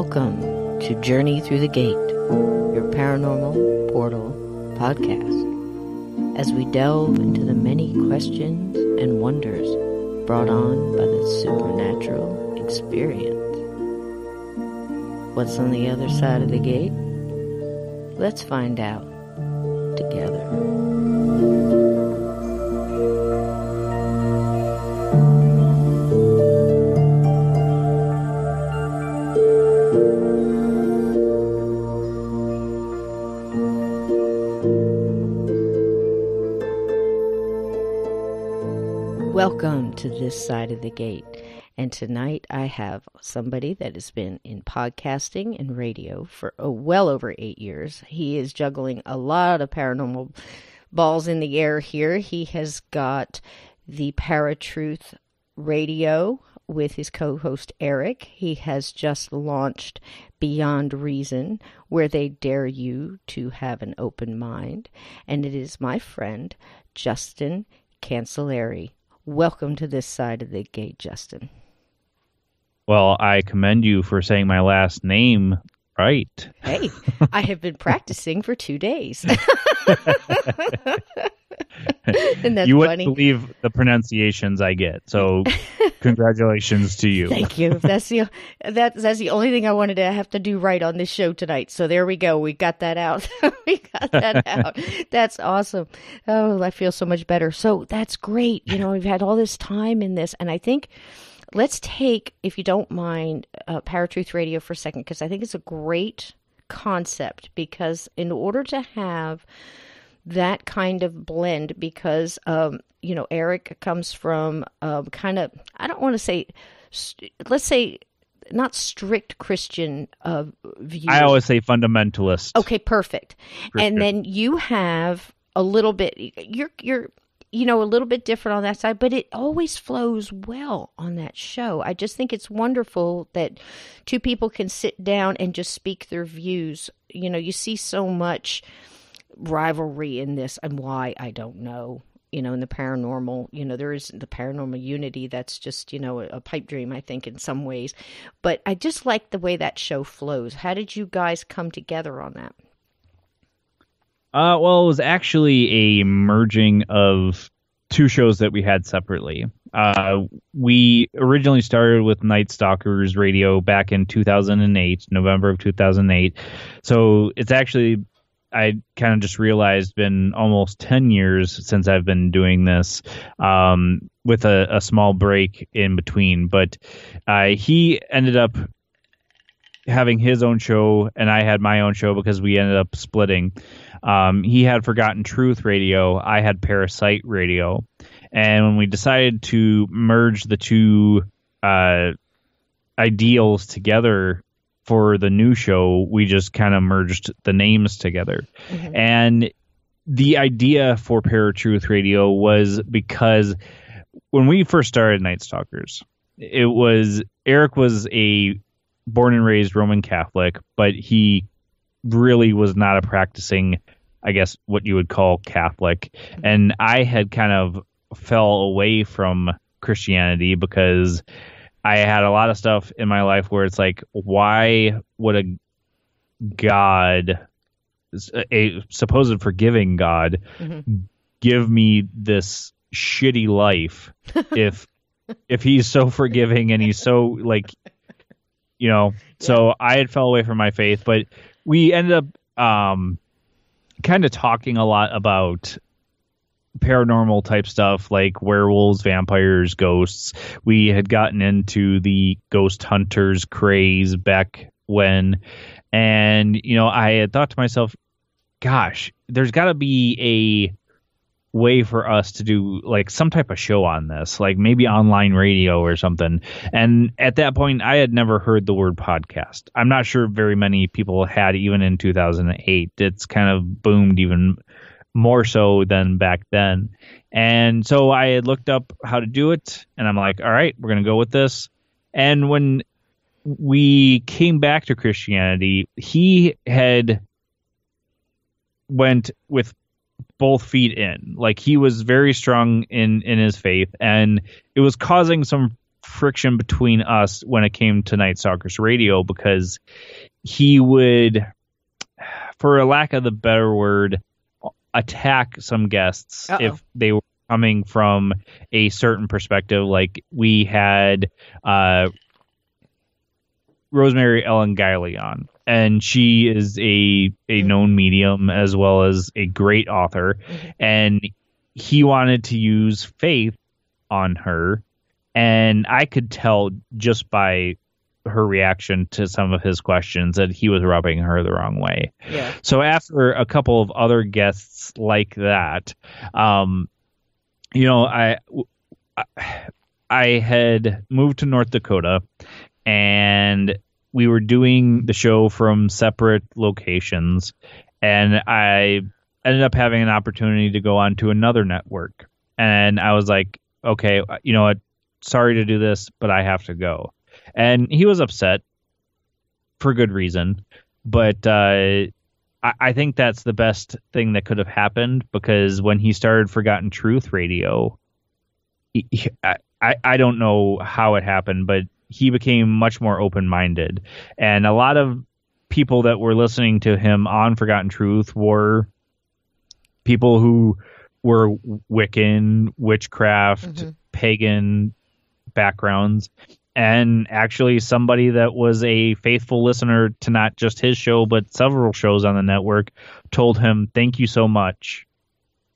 Welcome to Journey Through the Gate, your paranormal portal podcast, as we delve into the many questions and wonders brought on by the supernatural experience. What's on the other side of the gate? Let's find out together. Welcome to this side of the gate, and tonight I have somebody that has been in podcasting and radio for well over 8 years. He is juggling a lot of paranormal balls in the air here. He has got the Paratruth Radio with his co-host Eric. He has just launched Beyond Reason, where they dare you to have an open mind, and it is my friend Justin Cancilliere. Welcome to this side of the gate, Justin. Well, I commend you for saying my last name right. Hey, I have been practicing for 2 days. And that's you wouldn't funny. Believe the pronunciations I get. So, congratulations to you. Thank you. That's the only thing I wanted to have to do right on this show tonight. So there we go. We got that out. That's awesome. Oh, I feel so much better. So that's great. You know, we've had all this time in this, and I think let's take, if you don't mind, Paratruth Radio for a second, because I think it's a great concept. Because in order to have that kind of blend, because, you know, Eric comes from kind of, I don't want to say, let's say, not strict Christian views. I always say fundamentalist. Okay, perfect. Christian. And then you have a little bit, you're you know, a little bit different on that side, but it always flows well on that show. I just think it's wonderful that two people can sit down and just speak their views. You know, you see so much rivalry in this, and why I don't know, you know, in the paranormal, you know, there is the paranormal unity that's just, you know, a pipe dream, I think, in some ways. But I just like the way that show flows. How did you guys come together on that? Well, it was actually a merging of two shows that we had separately. We originally started with Night Stalkers Radio back in 2008, November of 2008. So it's actually, I kind of just realized, been almost 10 years since I've been doing this, with a small break in between. But he ended up having his own show, and I had my own show because we ended up splitting. He had Forgotten Truth Radio. I had Parasite Radio. And when we decided to merge the two ideals together for the new show, we just kind of merged the names together. Mm-hmm. And the idea for Paratruth Radio was because when we first started Night Stalkers, it was, Eric was a born and raised Roman Catholic, but he really was not a practicing, I guess, what you would call Catholic. Mm-hmm. And I had kind of fell away from Christianity because I had a lot of stuff in my life where it's like, why would a God, a supposed forgiving God, mm-hmm. give me this shitty life if he's so forgiving and he's so, like, you know? So yeah. I had fell away from my faith, but we ended up kind of talking a lot about paranormal type stuff like werewolves, vampires, ghosts. We had gotten into the Ghost Hunters craze back when, and, you know, I had thought to myself, gosh, there's got to be a way for us to do like some type of show on this, like maybe online radio or something. And at that point, I had never heard the word podcast. I'm not sure very many people had, even in 2008. It's kind of boomed even more so than back then. And so I had looked up how to do it, and I'm like, all right, we're going to go with this. And when we came back to Christianity, he had went with both feet in. Like, he was very strong in his faith, and it was causing some friction between us when it came to Night Stalkers Radio, because he would, for a lack of the better word, attack some guests if they were coming from a certain perspective. Like we had Rosemary Ellen Guiley on, and she is a known medium as well as a great author, and he wanted to use faith on her, and I could tell just by her reaction to some of his questions that he was rubbing her the wrong way. Yeah. So after a couple of other guests like that, you know, I had moved to North Dakota, and we were doing the show from separate locations, and I ended up having an opportunity to go on to another network. And I was like, okay, you know what? Sorry to do this, but I have to go. And he was upset for good reason, but I think that's the best thing that could have happened, because when he started Forgotten Truth Radio, I don't know how it happened, but he became much more open-minded. And a lot of people that were listening to him on Forgotten Truth were people who were Wiccan, witchcraft, pagan backgrounds, and actually somebody that was a faithful listener to not just his show, but several shows on the network, told him, thank you so much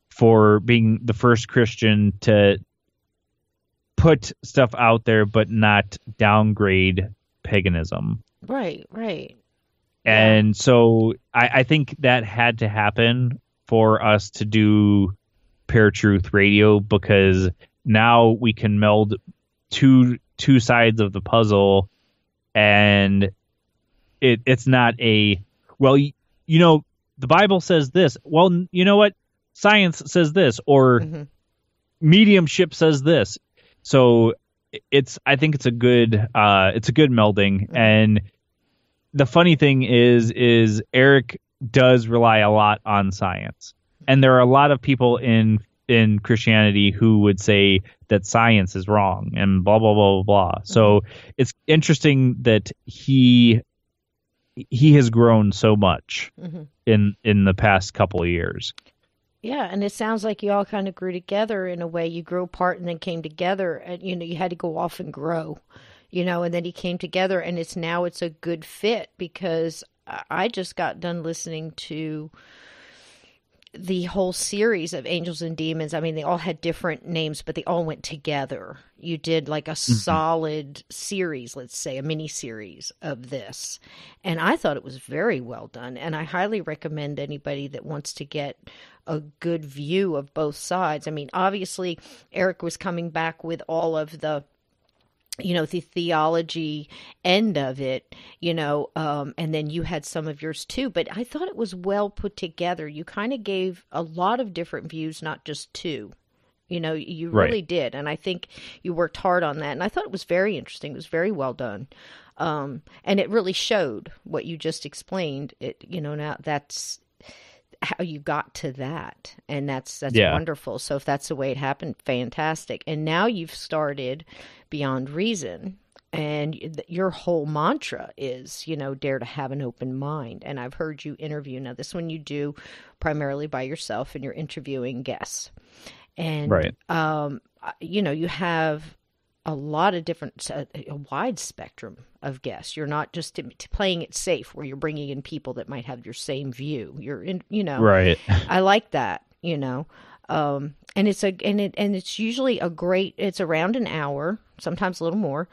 for being the first Christian to put stuff out there, but not downgrade paganism. Right, right. And so I think that had to happen for us to do Paratruth Radio, because now we can meld two sides of the puzzle, and it's not a, well, you know, the Bible says this, well, you know what, science says this, or mediumship says this. So it's, I think it's a good melding. And the funny thing is Eric does rely a lot on science, and there are a lot of people in Christianity who would say that science is wrong and blah, blah, blah, blah, blah. So it's interesting that he has grown so much in the past couple of years. Yeah, and it sounds like you all kind of grew together in a way. You grew apart and then came together, and you know, you had to go off and grow, you know, and then you came together, and it's now it's a good fit, because I just got done listening to the whole series of Angels and Demons. I mean, they all had different names, but they all went together. You did like a solid series, let's say a mini series of this. And I thought it was very well done. And I highly recommend anybody that wants to get a good view of both sides. I mean, obviously Eric was coming back with all of the, you know, the theology end of it, you know, and then you had some of yours too, but I thought it was well put together. You kind of gave a lot of different views, not just two, you know, you really did. And I think you worked hard on that, and I thought it was very interesting. It was very well done. And it really showed what you just explained. It, you know, now that's how you got to that, and that's wonderful. So if that's the way it happened, fantastic. And now you've started Beyond Reason, and your whole mantra is, you know, dare to have an open mind. And I've heard you interview, now this one you do primarily by yourself, and you're interviewing guests, and you know, you have a lot of different, a wide spectrum of guests. You're not just playing it safe where you're bringing in people that might have your same view. You're in, you know, I like that, you know, and it's a, and it's usually a great, it's around an hour, sometimes a little more,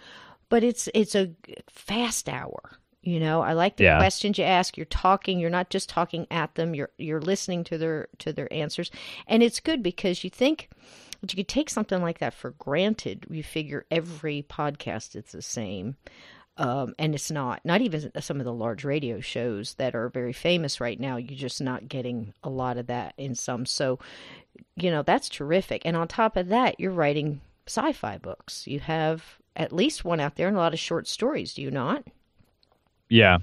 but it's a fast hour. You know, I like the questions you ask. You're talking, you're not just talking at them. You're listening to their answers. And it's good, because you think, but you could take something like that for granted. You figure every podcast is the same. And it's not. Not even some of the large radio shows that are very famous right now. You're just not getting a lot of that in some. So, you know, that's terrific. And on top of that, you're writing sci-fi books. You have at least one out there and a lot of short stories, do you not? Yeah.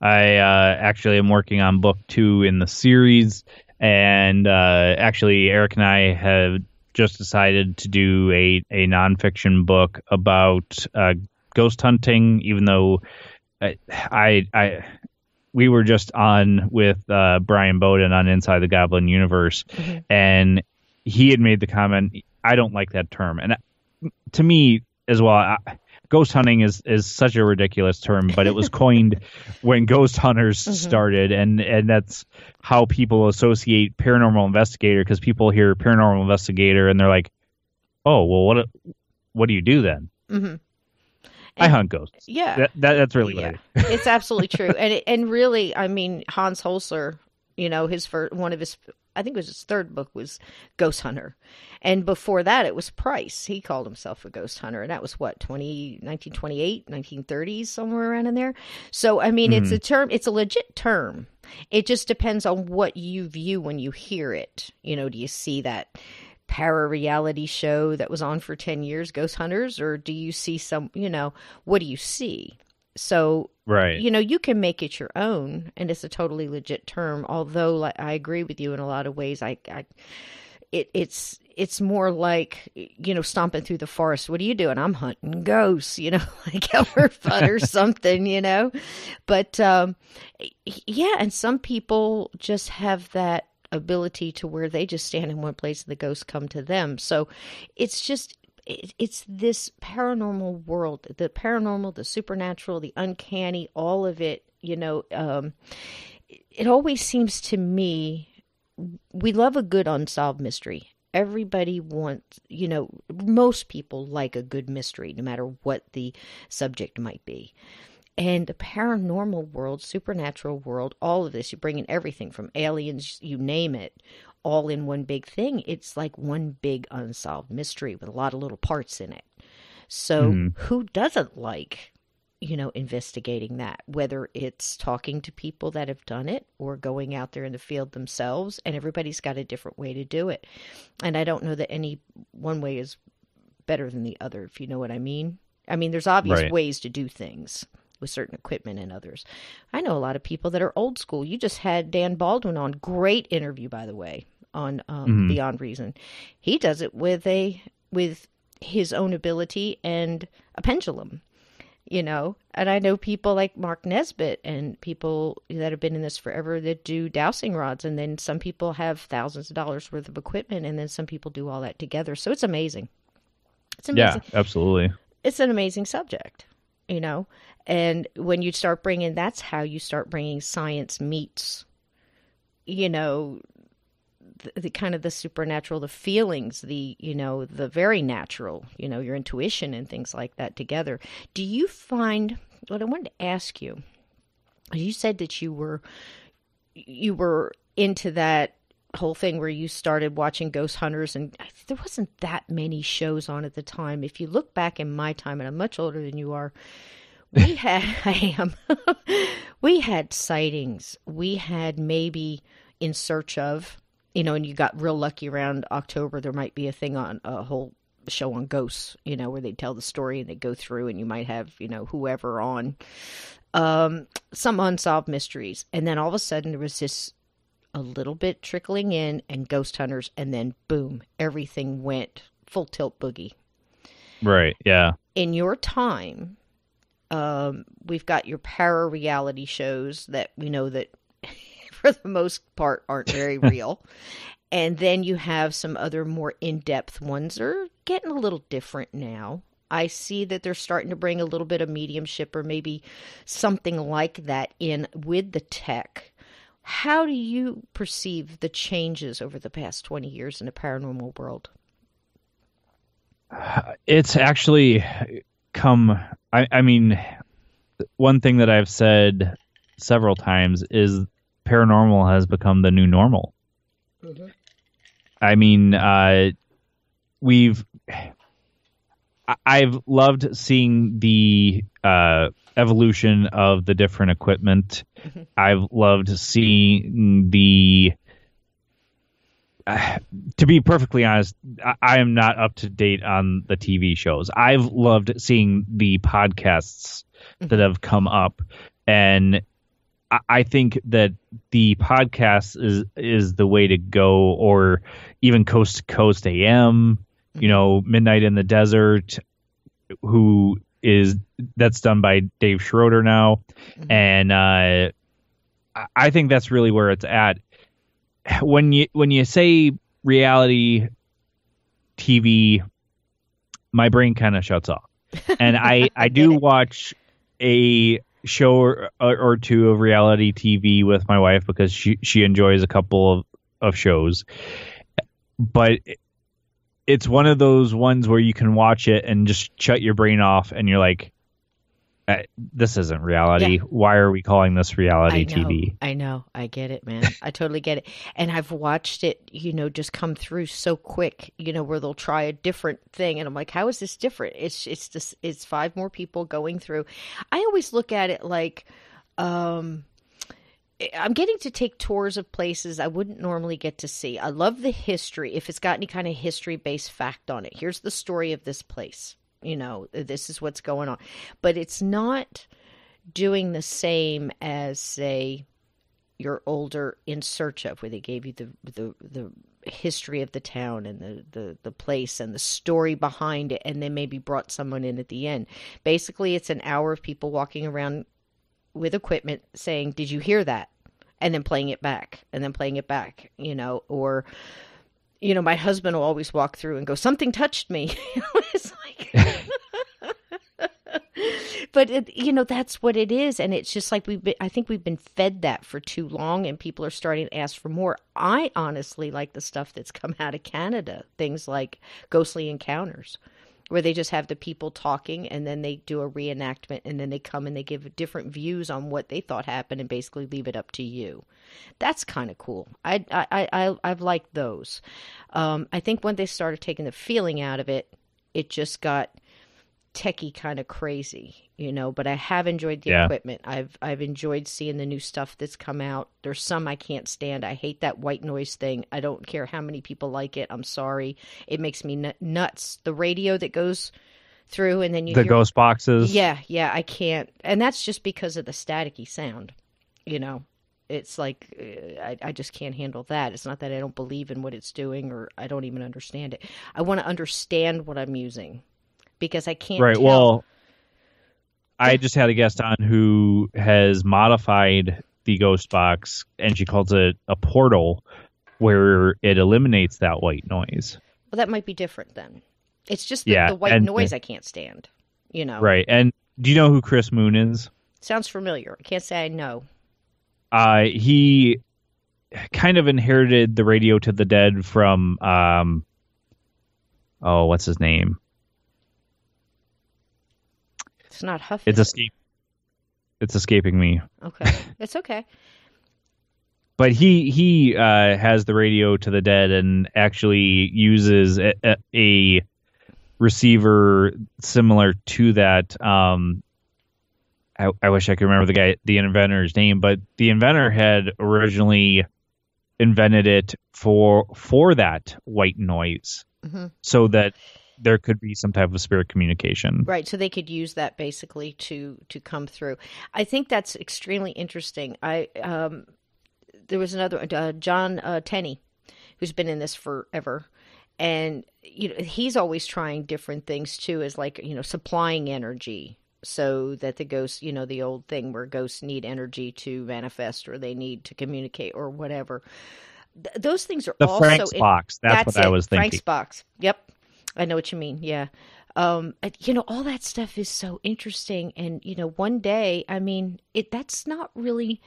I actually am working on book 2 in the series. And actually, Eric and I have just decided to do a nonfiction book about ghost hunting, even though we were just on with Brian Bowden on Inside the Goblin Universe, mm-hmm. and he had made the comment, I don't like that term. And to me as well, ghost hunting is such a ridiculous term, but it was coined when ghost hunters mm-hmm. started, and that's how people associate paranormal investigator, because people hear paranormal investigator and they're like, oh, well, what do you do then? Mm-hmm. I hunt ghosts. Yeah. That's really what it is. It's absolutely true. And really, I mean, Hans Holzer, you know, I think it was his third book was Ghost Hunter. And before that, it was Price. He called himself a ghost hunter. And that was 1928, 1930s, somewhere around in there. So, I mean, it's a term, it's a legit term. It just depends on what you view when you hear it. You know, do you see that para-reality show that was on for 10 years, Ghost Hunters, or do you see what do you see? So, right. You know, you can make it your own, and it's a totally legit term, although I agree with you in a lot of ways. It's more like, you know, stomping through the forest. What are you doing? I'm hunting ghosts, you know, like Elmer Fudd or something, you know. But, and some people just have that ability to where they just stand in one place and the ghosts come to them. So it's just, it's this paranormal world, the paranormal, the supernatural, the uncanny, all of it, you know, it always seems to me, we love a good unsolved mystery. Everybody wants, you know, most people like a good mystery, no matter what the subject might be. And the paranormal world, supernatural world, all of this, you bring in everything from aliens, you name it, all in one big thing. It's like one big unsolved mystery with a lot of little parts in it. So who doesn't like, you know, investigating that, whether it's talking to people that have done it or going out there in the field themselves? And everybody's got a different way to do it. And I don't know that any one way is better than the other, if you know what I mean. I mean, there's obvious ways to do things with certain equipment and others. I know a lot of people that are old school. You just had Dan Baldwin on, great interview, by the way, on Beyond Reason. He does it with his own ability and a pendulum, you know. And I know people like Mark Nesbitt and people that have been in this forever that do dowsing rods. And then some people have thousands of dollars worth of equipment. And then some people do all that together. So it's amazing. Yeah, absolutely. It's an amazing subject, you know. And when you start bringing, that's how you start bringing science meets, you know, the kind of the supernatural, the feelings, the, you know, the very natural, you know, your intuition and things like that together. Do you find, what I wanted to ask you, you said that you were into that whole thing where you started watching Ghost Hunters, and there wasn't that many shows on at the time. If you look back in my time, and I'm much older than you are, we had sightings. We had maybe In Search Of, you know, and you got real lucky around October. There might be a whole show on ghosts, you know, where they tell the story and they go through, and you might have, you know, whoever on, some unsolved mysteries. And then all of a sudden there was this a little bit trickling in and Ghost Hunters. And then boom, everything went full tilt boogie. Right. Yeah. In your time, we've got your para-reality shows that we know that for the most part aren't very real. And then you have some other more in-depth ones that are getting a little different now. I see that they're starting to bring a little bit of mediumship or maybe something like that in with the tech. How do you perceive the changes over the past 20 years in the paranormal world? It's actually come... I mean, one thing that I've said several times is paranormal has become the new normal. Mm-hmm. I mean, I've loved seeing the evolution of the different equipment. Mm-hmm. I've loved seeing the... to be perfectly honest, I am not up to date on the TV shows. I've loved seeing the podcasts that have come up, and I think that the podcast is the way to go, or even Coast to Coast AM, you know, Midnight in the Desert, that's done by Dave Schroeder now. Mm-hmm. And I think that's really where it's at. When you say reality TV, my brain kind of shuts off. And I do watch a show or two of reality TV with my wife because she enjoys a couple of shows. But it's one of those ones where you can watch it and just shut your brain off, and you're like, this isn't reality. Yeah. Why are we calling this reality TV? I know. I get it, man. I totally get it. And I've watched it, you know, just come through so quick, you know, where they'll try a different thing. And I'm like, how is this different? It's five more people going through. I always look at it like, I'm getting to take tours of places I wouldn't normally get to see. I love the history. If it's got any kind of history-based fact on it, here's the story of this place. You know, this is what's going on. But it's not doing the same as, say, your older In Search Of, where they gave you the history of the town and the place and the story behind it, and then maybe brought someone in at the end. Basically, it's an hour of people walking around with equipment saying, did you hear that? And then playing it back, you know, or... You know, my husband will always walk through and go, something touched me. It's like, but it, you know, that's what it is. And it's just like, I think we've been fed that for too long, and people are starting to ask for more. I honestly like the stuff that's come out of Canada, things like Ghostly Encounters, where they just have the people talking, and then they do a reenactment, and then they come and they give different views on what they thought happened, and basically leave it up to you. That's kind of cool. I've liked those. I think when they started taking the feeling out of it, it just got techie kind of crazy, you know. But I have enjoyed the equipment. I've enjoyed seeing the new stuff that's come out. There's some I can't stand. I hate that white noise thing. I don't care how many people like it. I'm sorry, it makes me nuts. The radio that goes through, and then you hear ghost boxes. Yeah, I can't. And that's just because of the staticky sound, you know. It's like, I just can't handle that. It's not that I don't believe in what it's doing, or I don't even understand it. I want to understand what I'm using, because I can't tell. Well, I just had a guest on who has modified the ghost box, and she calls it a portal, where it eliminates that white noise. Well, that might be different then. It's just the white noise I can't stand, you know. Right. And do you know who Chris Moon is? Sounds familiar. I can't say I know. He kind of inherited the Radio to the Dead from, what's his name? It's not Huff. It's escaping me. Okay. It's okay. But he has the Radio to the Dead, and actually uses a receiver similar to that. I wish I could remember the inventor's name, but the inventor had originally invented it for that white noise, so that there could be some type of spirit communication. Right. So they could use that basically to come through. I think that's extremely interesting. There was another, John Tenney, who's been in this forever. And, you know, he's always trying different things too, as like, you know, supplying energy so that the ghosts, you know, the old thing where ghosts need energy to manifest, or they need to communicate, or whatever. Those things are also Frank's Box. That's what I was thinking. Frank's Box. Yep. I know what you mean. Yeah. You know, all that stuff is so interesting. And, you know, one day, I mean, that's not really,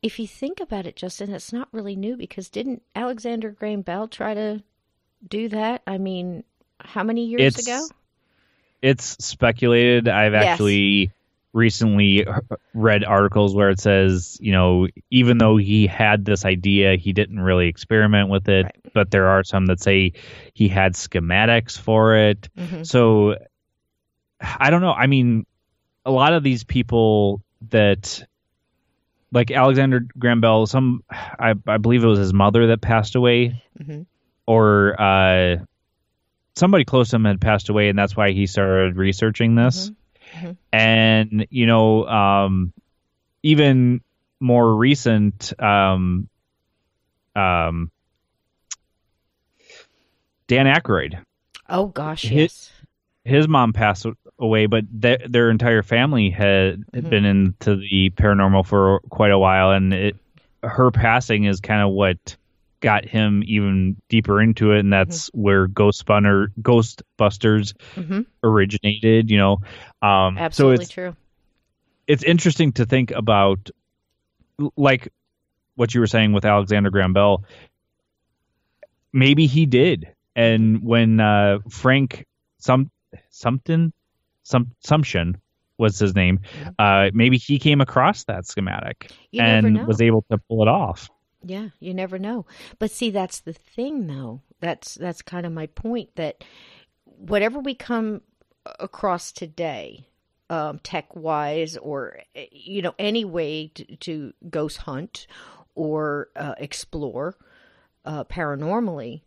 if you think about it, Justin, it's not really new, because didn't Alexander Graham Bell try to do that? I mean, how many years ago? It's speculated. I've actually recently read articles where it says, you know, even though he had this idea, he didn't really experiment with it, right. But there are some that say he had schematics for it. Mm-hmm. So I don't know. I mean, a lot of these people that, like Alexander Graham Bell, I believe it was his mother that passed away, or somebody close to him had passed away, and that's why he started researching this. And, you know, even more recent Dan Aykroyd. Oh gosh, yes. His mom passed away, but their entire family had been into the paranormal for quite a while, and her passing is kind of what got him even deeper into it, and that's where Ghostbusters originated. You know, absolutely so it's, true. It's interesting to think about, like what you were saying with Alexander Graham Bell. Maybe he did, and when Frank Sumption was his name, maybe he came across that schematic and was able to pull it off. Yeah, you never know. But see, that's the thing, though. That's kind of my point, that whatever we come across today, tech-wise, or you know, any way to ghost hunt or explore paranormally,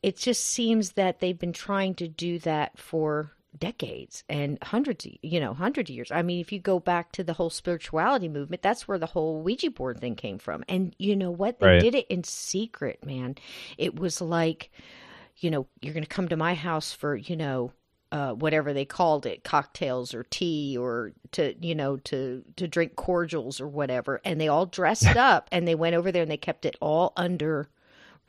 it just seems that they've been trying to do that for decades and hundreds of years. I mean, if you go back to the whole spirituality movement, that's where the whole Ouija board thing came from. And you know what? They did it in secret, man. It was like, you know, you're going to come to my house for, you know, whatever they called it, cocktails or tea, or to, you know, to drink cordials or whatever. And they all dressed up and they went over there and they kept it all under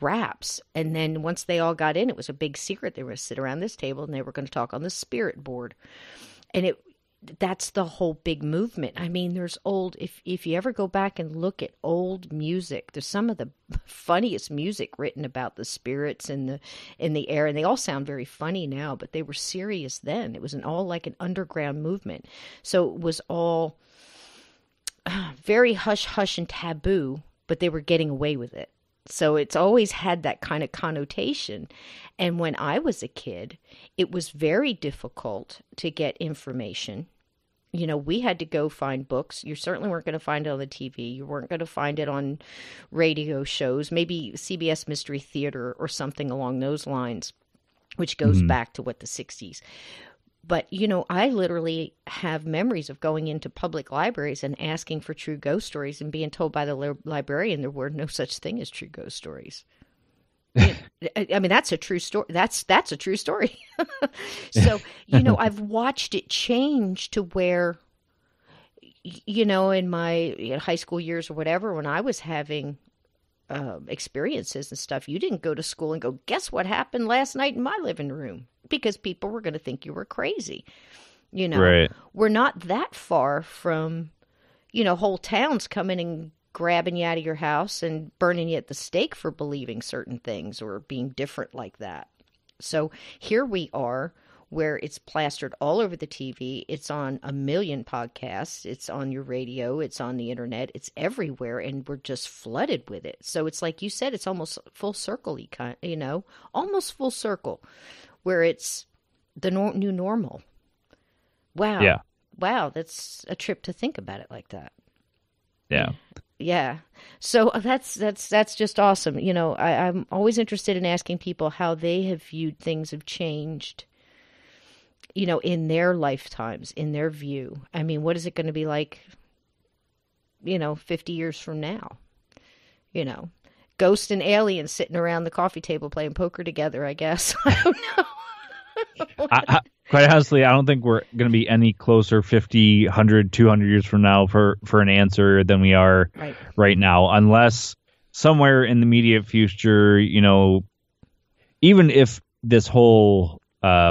wraps, and then once they all got in, it was a big secret. They were going to sit around this table and they were going to talk on the spirit board, and that's the whole big movement. I mean, there's old, if you ever go back and look at old music, there's some of the funniest music written about the spirits in the air, and they all sound very funny now, but they were serious then. It was like an underground movement, so it was all very hush hush and taboo, but they were getting away with it. So it's always had that kind of connotation. And when I was a kid, it was very difficult to get information. You know, we had to go find books. You certainly weren't going to find it on the TV. You weren't going to find it on radio shows, maybe CBS Mystery Theater or something along those lines, which goes back to the 60s. But, you know, I literally have memories of going into public libraries and asking for true ghost stories and being told by the librarian there were no such thing as true ghost stories. I mean, that's a true story. That's a true story. So, you know, I've watched it change to where, you know, in my high school years or whatever, when I was having experiences and stuff, you didn't go to school and go, guess what happened last night in my living room? Because people were going to think you were crazy. You know, We're not that far from, you know, whole towns coming and grabbing you out of your house and burning you at the stake for believing certain things or being different like that. So here we are, where it's plastered all over the TV. It's on a million podcasts. It's on your radio. It's on the internet. It's everywhere. And we're just flooded with it. So it's like you said, it's almost full circle, you know, almost full circle, where it's the new normal. Wow. Yeah. Wow. That's a trip to think about it like that. Yeah. Yeah. So that's just awesome. You know, I'm always interested in asking people how they have viewed things have changed, you know, in their lifetimes, in their view. I mean, what is it going to be like, you know, 50 years from now? You know, ghosts and aliens sitting around the coffee table playing poker together, I guess. I don't know. I, quite honestly, I don't think we're going to be any closer 50, 100, 200 years from now for an answer than we are right now, unless somewhere in the immediate future, you know, even if this whole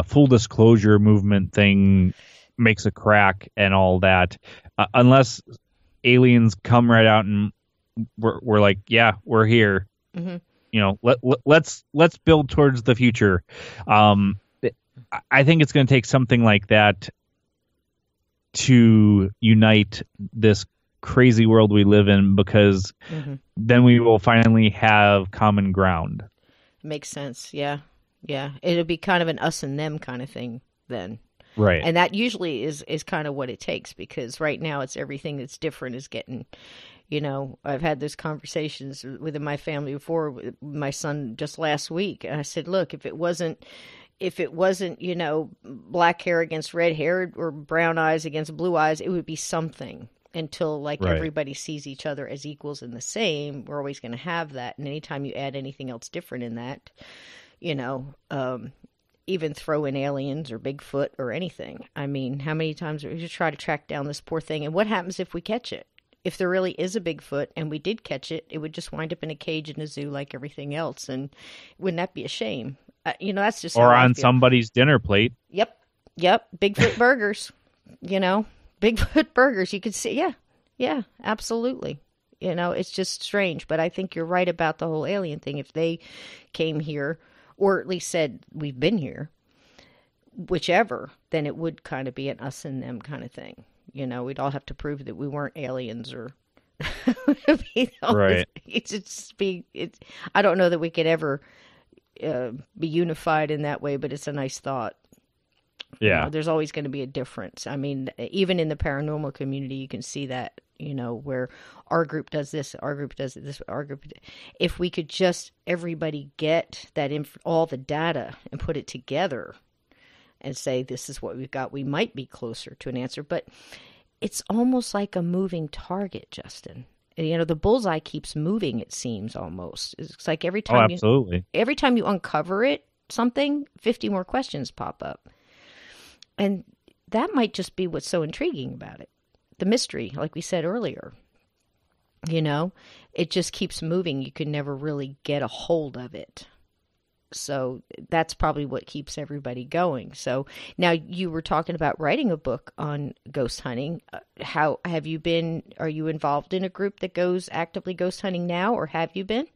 full disclosure movement thing makes a crack and all that, unless aliens come right out and we're like, yeah, we're here. You know, let's build towards the future. I think it's going to take something like that to unite this crazy world we live in, because then we will finally have common ground. Makes sense. Yeah. Yeah, it'll be kind of an us and them kind of thing then. Right. And that usually is kind of what it takes, because right now it's everything that's different is getting, you know, I've had those conversations within my family before with my son just last week. And I said, look, if it wasn't, you know, black hair against red hair or brown eyes against blue eyes, it would be something. until like everybody sees each other as equals and the same. We're always going to have that. And anytime you add anything else different in that, you know, even throw in aliens or Bigfoot or anything. I mean, how many times we just try to track down this poor thing? And what happens if we catch it? If there really is a Bigfoot and we did catch it, it would just wind up in a cage in a zoo like everything else. And wouldn't that be a shame? You know, that's just or on somebody's dinner plate. Yep. Bigfoot burgers, you know, Bigfoot burgers. You could see. Yeah, absolutely. You know, it's just strange. But I think you're right about the whole alien thing. If they came here, or at least said, we've been here, whichever, then it would kind of be an us and them kind of thing. You know, we'd all have to prove that we weren't aliens or, you know, right. It's I don't know that we could ever be unified in that way, but it's a nice thought. Yeah. You know, there's always going to be a difference. I mean, even in the paranormal community, you can see that, you know, where our group does this, our group does this, our group. If we could just everybody get that all the data and put it together and say, this is what we've got, we might be closer to an answer. But it's almost like a moving target, Justin. You know, the bullseye keeps moving, it seems, almost. It's like every time, every time you uncover it, something, 50 more questions pop up. And that might just be what's so intriguing about it. The mystery, like we said earlier, you know, it just keeps moving. You can never really get a hold of it. So that's probably what keeps everybody going. So now you were talking about writing a book on ghost hunting. How have you been? Are you involved in a group that goes actively ghost hunting now, or have you been?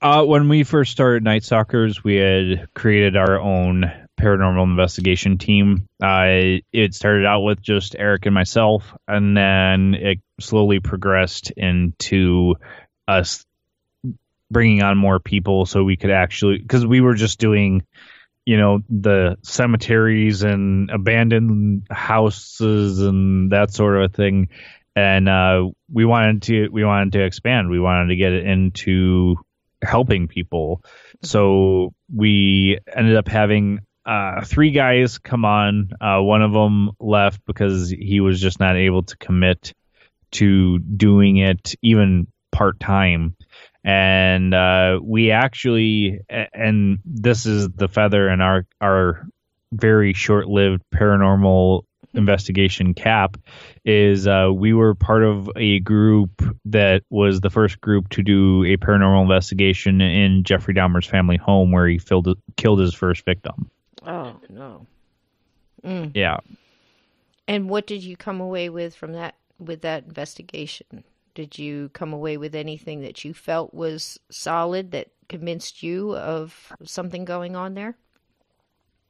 When we first started Night Stalkers, we had created our own paranormal investigation team. It started out with just Eric and myself, and then it slowly progressed into us bringing on more people so we could actually, because we were just doing, you know, the cemeteries and abandoned houses and that sort of thing. And we wanted to expand. We wanted to get it into helping people. So we ended up having three guys come on. One of them left because he was just not able to commit to doing it even part-time. And we actually, and this is the feather in our very short-lived paranormal investigation cap, is we were part of a group that was the first group to do a paranormal investigation in Jeffrey Dahmer's family home, where he killed his first victim. Oh, no. Mm. Yeah. And what did you come away with from that, with that investigation? Did you come away with anything that you felt was solid that convinced you of something going on there?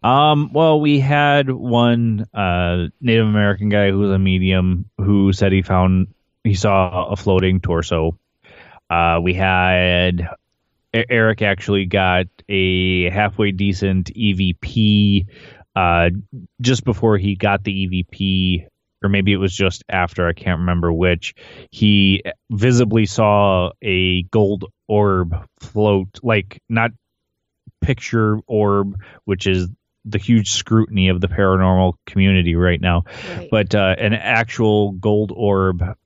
Well, we had one Native American guy who was a medium who said he saw a floating torso. We had Eric actually got a halfway decent EVP just before he got the EVP. Or maybe it was just after, I can't remember which, he visibly saw a gold orb float, like not picture orb, which is the huge scrutiny of the paranormal community right now, but an actual gold orb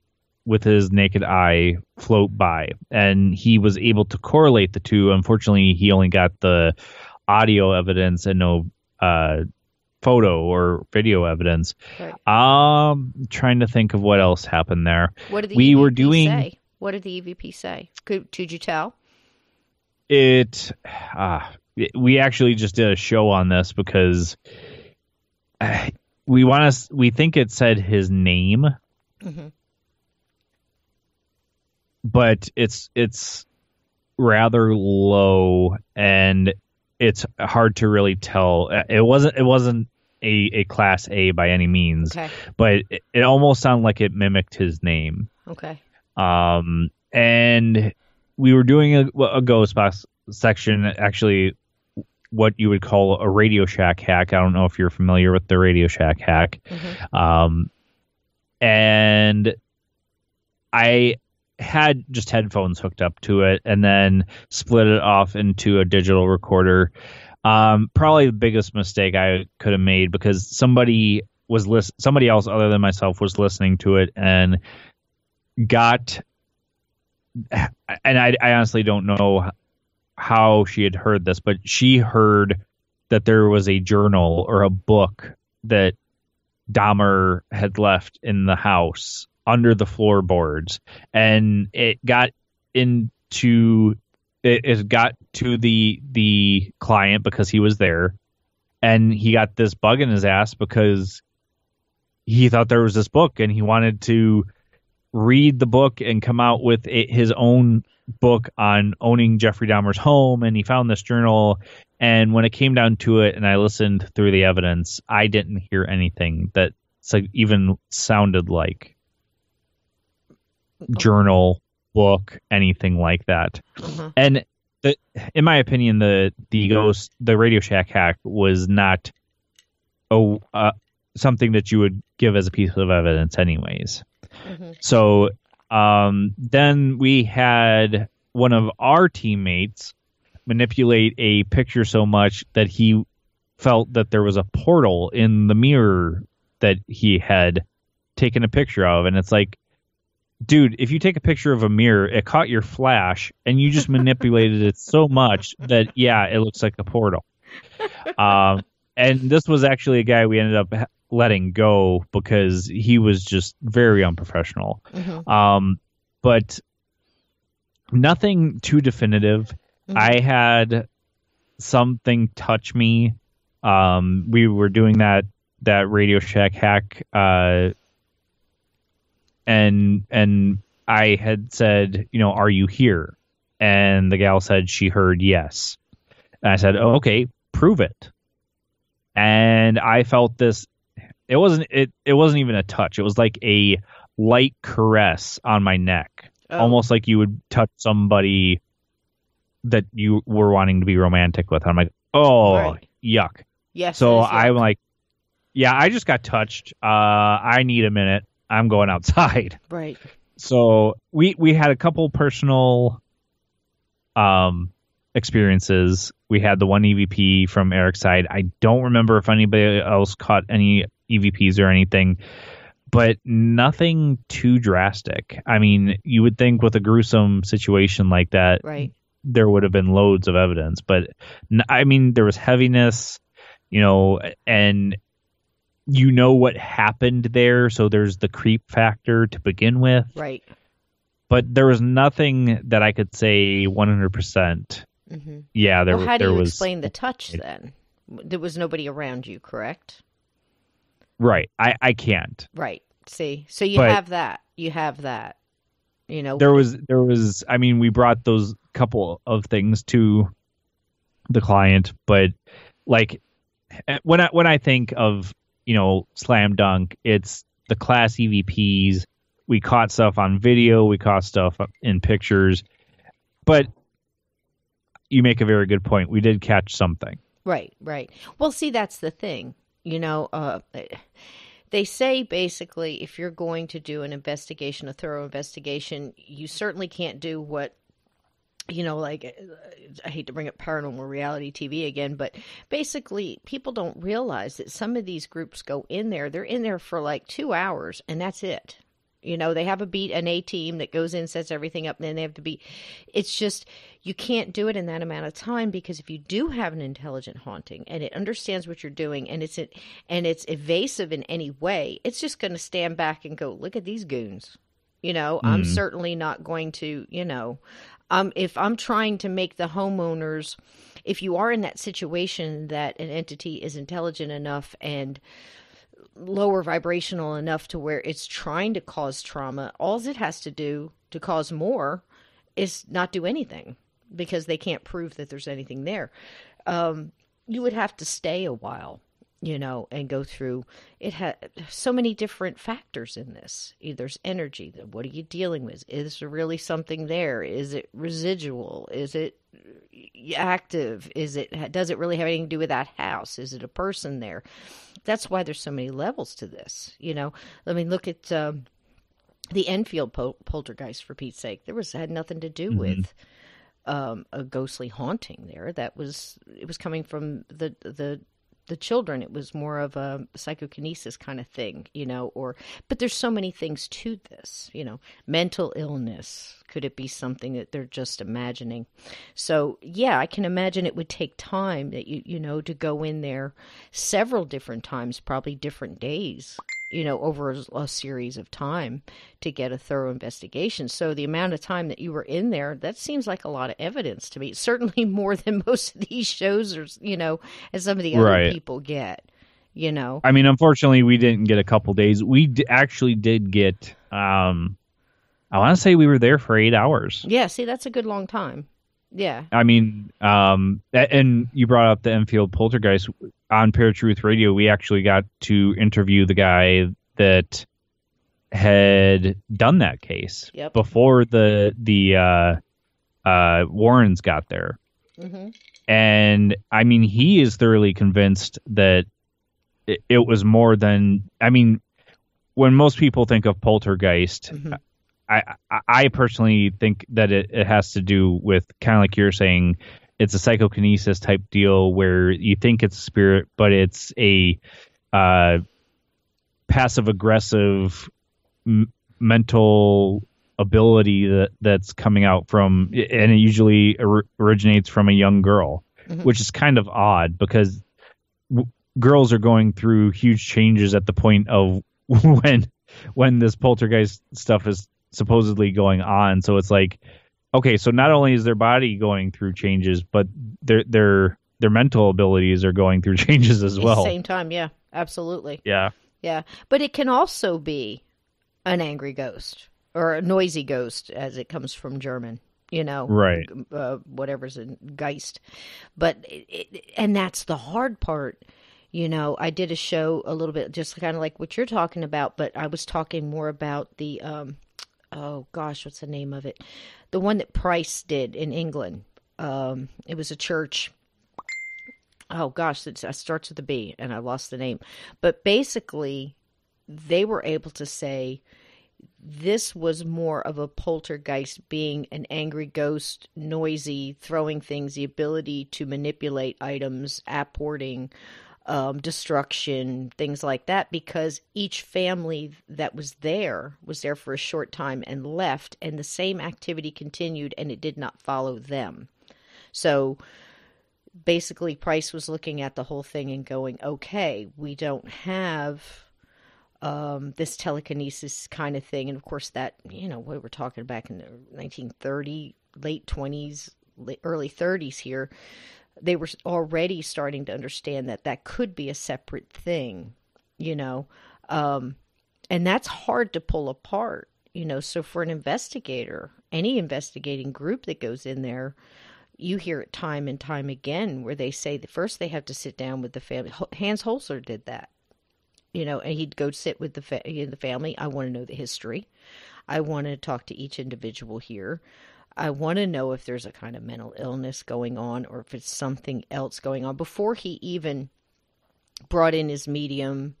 with his naked eye float by. And he was able to correlate the two. Unfortunately, he only got the audio evidence and no photo or video evidence. Trying to think of what else happened there. What did the EVP say? What did the EVP say? Could you tell? We actually just did a show on this because we think it said his name, but it's rather low and it's hard to really tell. It wasn't a class A by any means, but it almost sounded like it mimicked his name. And we were doing a ghost box section, actually what you would call a Radio Shack hack. I don't know if you're familiar with the Radio Shack hack. And I had just headphones hooked up to it and then split it off into a digital recorder. Probably the biggest mistake I could have made, because somebody was listening. Somebody else other than myself was listening to it and got. And I honestly don't know how she had heard this, but she heard that there was a journal or a book that Dahmer had left in the house under the floorboards, and it got into the client because he was there, and he got this bug in his ass because he thought there was this book and he wanted to read the book and come out with his own book on owning Jeffrey Dahmer's home. And he found this journal. And when it came down to it and I listened through the evidence, I didn't hear anything that even sounded like journal, book, anything like that. Mm-hmm. And in my opinion, the Radio Shack hack was not something that you would give as a piece of evidence anyways. Mm-hmm. So then we had one of our teammates manipulate a picture so much that he felt that there was a portal in the mirror that he had taken a picture of. And it's like, dude, if you take a picture of a mirror, it caught your flash and you just manipulated it so much that, yeah, it looks like a portal. And this was actually a guy we ended up letting go because he was just very unprofessional. Mm-hmm. But nothing too definitive. Mm-hmm. I had something touch me. We were doing that Radio Shack hack, and I had said, are you here? And the gal said she heard yes. And I said, oh, okay, prove it. And I felt this. It wasn't even a touch. It was like a light caress on my neck, almost like you would touch somebody that you were wanting to be romantic with. And I'm like, oh, right. Yuck. Yes. So I'm like, yeah, I just got touched. I need a minute. I'm going outside. Right. So we had a couple personal experiences. We had the one EVP from Eric's side. I don't remember if anybody else caught any EVPs or anything, but nothing too drastic. I mean, you would think with a gruesome situation like that, right, there would have been loads of evidence, but I mean, there was heaviness, and what happened there. So there's the creep factor to begin with. Right. But there was nothing that I could say 100%. Mm-hmm. Yeah, there was. Well, how do you explain the touch then? There was nobody around you, correct? Right. I can't. Right. See, so you have that. There was. I mean, we brought those couple of things to the client, but like when I think of slam dunk, it's the class EVPs. We caught stuff on video. We caught stuff in pictures. But you make a very good point. We did catch something. Right, right. Well, see, that's the thing. They say basically if you're going to do an investigation, a thorough investigation, you certainly can't do what, I hate to bring up paranormal reality TV again, but basically people don't realize that some of these groups go in there. They're in there for like 2 hours and that's it. They have an A team that goes in, sets everything up, and then they have to be. It's just, you can't do it in that amount of time, because if you do have an intelligent haunting and it understands what you're doing and it's evasive in any way, it's just going to stand back and go, look at these goons. I'm certainly not going to, if I'm trying to make the homeowners, if you are in that situation that an entity is intelligent enough and lower vibrational enough to where it's trying to cause trauma, all it has to do to cause more is not do anything, because they can't prove that there's anything there. You would have to stay a while, and go through it. Had so many different factors in this. There's energy. What are you dealing with? Is there really something there? Is it residual? Is it active? Does it really have anything to do with that house? Is it a person there? That's why there's so many levels to this, I mean, look at the Enfield Poltergeist, for Pete's sake. Had nothing to do with a ghostly haunting there. It was coming from the the children, it was more of a psychokinesis kind of thing, you know, or, but there's so many things to this, you know, mental illness. Could it be something that they're just imagining? So, yeah, I can imagine it would take time that you know, to go in there several different times, probably different days, you know, over a series of time to get a thorough investigation. So the amount of time that you were in there, that seems like a lot of evidence to me. Certainly more than most of these shows or, you know, as some of the other people get, you know. I mean, unfortunately, we didn't get a couple days. We actually did get, I want to say we were there for 8 hours. Yeah, see, that's a good long time. Yeah. I mean, and you brought up the Enfield Poltergeist. On Paratruth Radio, we actually got to interview the guy that had done that case before the Warrens got there. Mm-hmm. And, I mean, he is thoroughly convinced that it was more than... I mean, when most people think of poltergeist... Mm-hmm. I personally think that it has to do with, kind of like you're saying, it's a psychokinesis type deal where you think it's a spirit, but it's a passive-aggressive mental ability that's coming out from, and it usually originates from a young girl, mm-hmm. which is kind of odd because girls are going through huge changes at the point of when this poltergeist stuff is supposedly going on. So it's like, okay, so not only is their body going through changes, but their mental abilities are going through changes as well. At the same time, yeah, absolutely. Yeah. Yeah. But it can also be an angry ghost or a noisy ghost, as it comes from German, you know. Right. Whatever's in Geist. But and that's the hard part. You know, I did a show a little bit just kind of like what you're talking about, but I was talking more about the oh gosh, what's the name of it? The one that Price did in England. It was a church. Oh gosh, it starts with a B and I lost the name. But basically, they were able to say this was more of a poltergeist being an angry ghost, noisy, throwing things, the ability to manipulate items, apporting, destruction, things like that, because each family that was there for a short time and left, and the same activity continued, and it did not follow them. So basically, Price was looking at the whole thing and going, okay, we don't have this telekinesis kind of thing. And of course, that, you know, we were talking back in the 1930s, late 20s, early 30s here. They were already starting to understand that that could be a separate thing, you know, and that's hard to pull apart, you know. So for an investigator, any investigating group that goes in there, you hear it time and time again where they say that first they have to sit down with the family. Hans Holzer did that, you know, and he'd go sit with the family. I want to know the history. I want to talk to each individual here. I want to know if there's a kind of mental illness going on or if it's something else going on before he even brought in his medium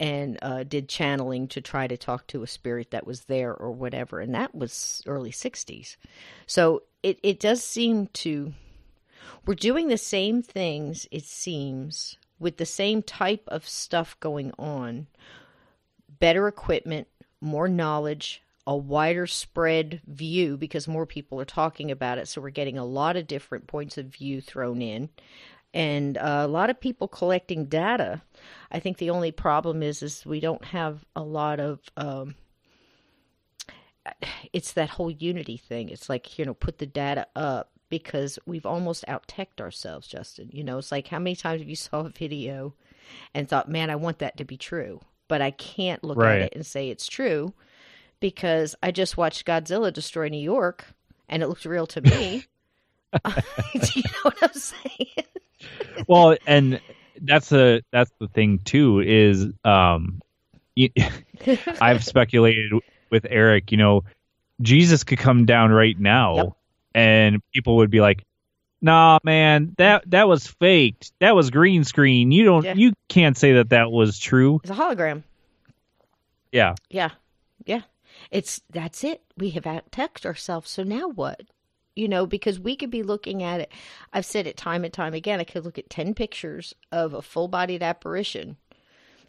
and did channeling to try to talk to a spirit that was there or whatever. And that was early 60s. So it does seem to, we're doing the same things, it seems, with the same type of stuff going on, better equipment, more knowledge, a wider spread view because more people are talking about it. So we're getting a lot of different points of view thrown in and a lot of people collecting data. I think the only problem is we don't have a lot of, it's that whole unity thing. It's like, you know, put the data up because we've almost out-teched ourselves, Justin. You know, it's like how many times have you saw a video and thought, man, I want that to be true, but I can't look at it and say it's true. Because I just watched Godzilla destroy New York, and it looked real to me. Do you know what I'm saying? Well, and that's the thing too is I've speculated with Eric. You know, Jesus could come down right now, and people would be like, "Nah, man, that was faked. That was green screen. You can't say that was true. It's a hologram." Yeah. Yeah. Yeah. That's it. We have out-teched ourselves. So now what? you know, because we could be looking at it. I've said it time and time again. I could look at 10 pictures of a full-bodied apparition.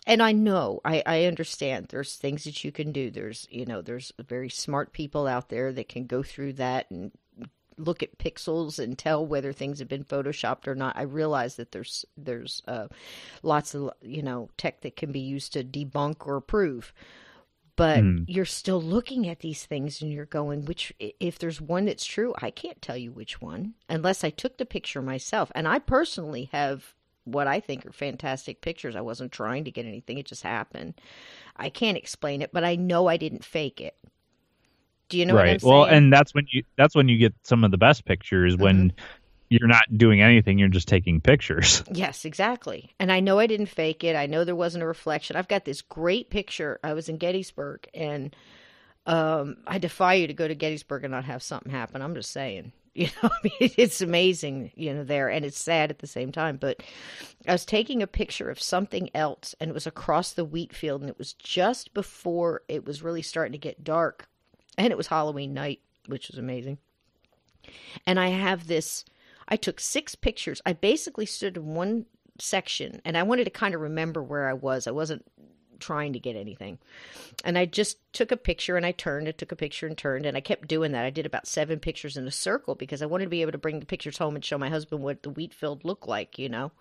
And I know, I understand there's things that you can do. There's, you know, there's very smart people out there that can go through that and look at pixels and tell whether things have been photoshopped or not. I realize that there's lots of, you know, tech that can be used to debunk or prove. But you're still looking at these things and you're going, which, if there's one that's true, I can't tell you which one unless I took the picture myself. And I personally have what I think are fantastic pictures. I wasn't trying to get anything. It just happened. I can't explain it, but I know I didn't fake it. Do you know what I'm saying? Well, and that's when you get some of the best pictures, when you're not doing anything. You're just taking pictures. Yes, exactly. And I know I didn't fake it. I know there wasn't a reflection. I've got this great picture. I was in Gettysburg, and I defy you to go to Gettysburg and not have something happen. I'm just saying. You know, I mean, it's amazing, you know, there, and it's sad at the same time. But I was taking a picture of something else, and it was across the wheat field, and it was just before it was really starting to get dark, and it was Halloween night, which was amazing. And I took 6 pictures. I basically stood in one section, and I wanted to kind of remember where I was. I wasn't trying to get anything. And I just took a picture and I turned and took a picture and turned, and I kept doing that. I did about 7 pictures in a circle because I wanted to be able to bring the pictures home and show my husband what the wheat field looked like, you know,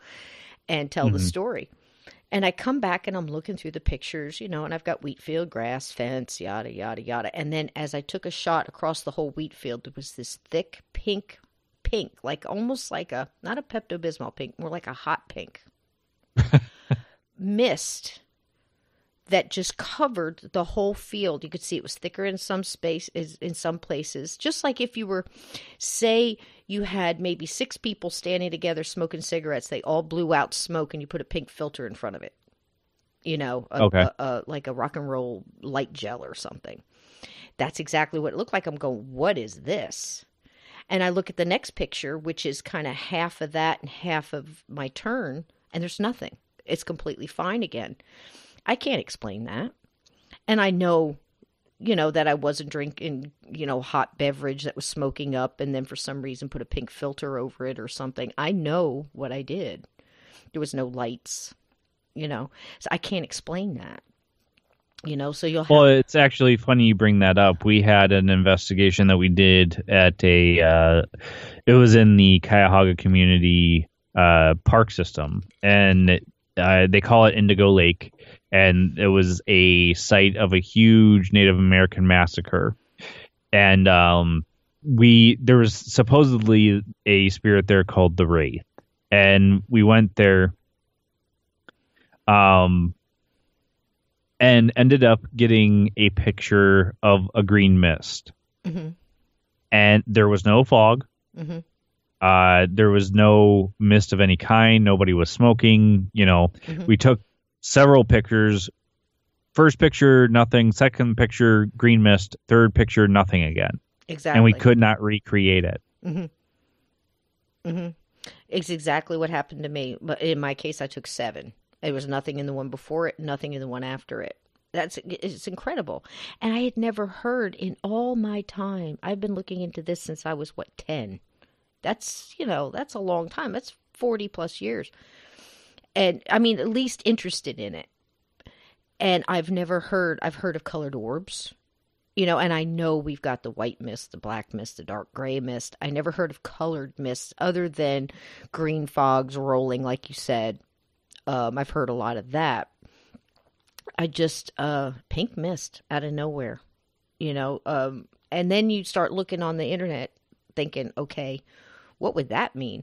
and tell the story. And I come back and I'm looking through the pictures, you know, and I've got wheat field, grass, fence, yada, yada, yada. And then as I took a shot across the whole wheat field, there was this thick pink, like almost like a, not a Pepto-Bismol pink, more like a hot pink mist that just covered the whole field. You could see it was thicker in some spaces, in some places. Just like if you were, say you had maybe 6 people standing together smoking cigarettes, they all blew out smoke and you put a pink filter in front of it. You know, like a rock and roll light gel or something. That's exactly what it looked like. I'm going, what is this? And I look at the next picture, which is kind of half of that and half of my turn, and there's nothing. It's completely fine again. I can't explain that. And I know, you know, that I wasn't drinking, you know, hot beverage that was smoking up and then for some reason put a pink filter over it or something. I know what I did. There was no lights, you know, so I can't explain that, you know, so you'll have. Well, it's actually funny you bring that up. We had an investigation that we did at it was in the Cuyahoga Community park system, and they call it Indigo Lake. And it was a site of a huge Native American massacre. And there was supposedly a spirit there called the Wraith. And we went there and ended up getting a picture of a green mist. Mm-hmm. And there was no fog. Mm-hmm. There was no mist of any kind. Nobody was smoking. You know, we took several pictures. First picture, nothing. Second picture, green mist. Third picture, nothing again. Exactly. And we could not recreate it. Mm-hmm. Mm-hmm. It's exactly what happened to me. But in my case, I took 7. It was nothing in the one before it, nothing in the one after it. It's incredible. And I had never heard in all my time. I've been looking into this since I was, 10? That's, you know, that's a long time. That's 40 plus years. And I mean, at least interested in it. And I've heard of colored orbs, you know, and I know we've got the white mist, the black mist, the dark gray mist. I never heard of colored mists other than green fogs rolling, like you said. I've heard a lot of that. I just, pink mist out of nowhere, you know, and then you start looking on the internet thinking, okay, what would that mean?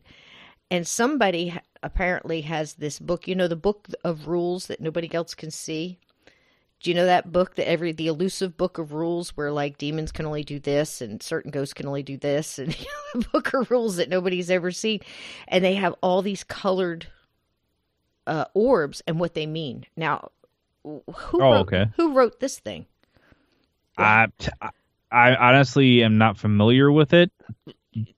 And somebody apparently has this book, you know, the book of rules that nobody else can see. Do you know that book, the elusive book of rules where like demons can only do this and certain ghosts can only do this, and you know, the book of rules that nobody's ever seen. And they have all these colored orbs and what they mean. Now, who wrote this thing? I honestly am not familiar with it,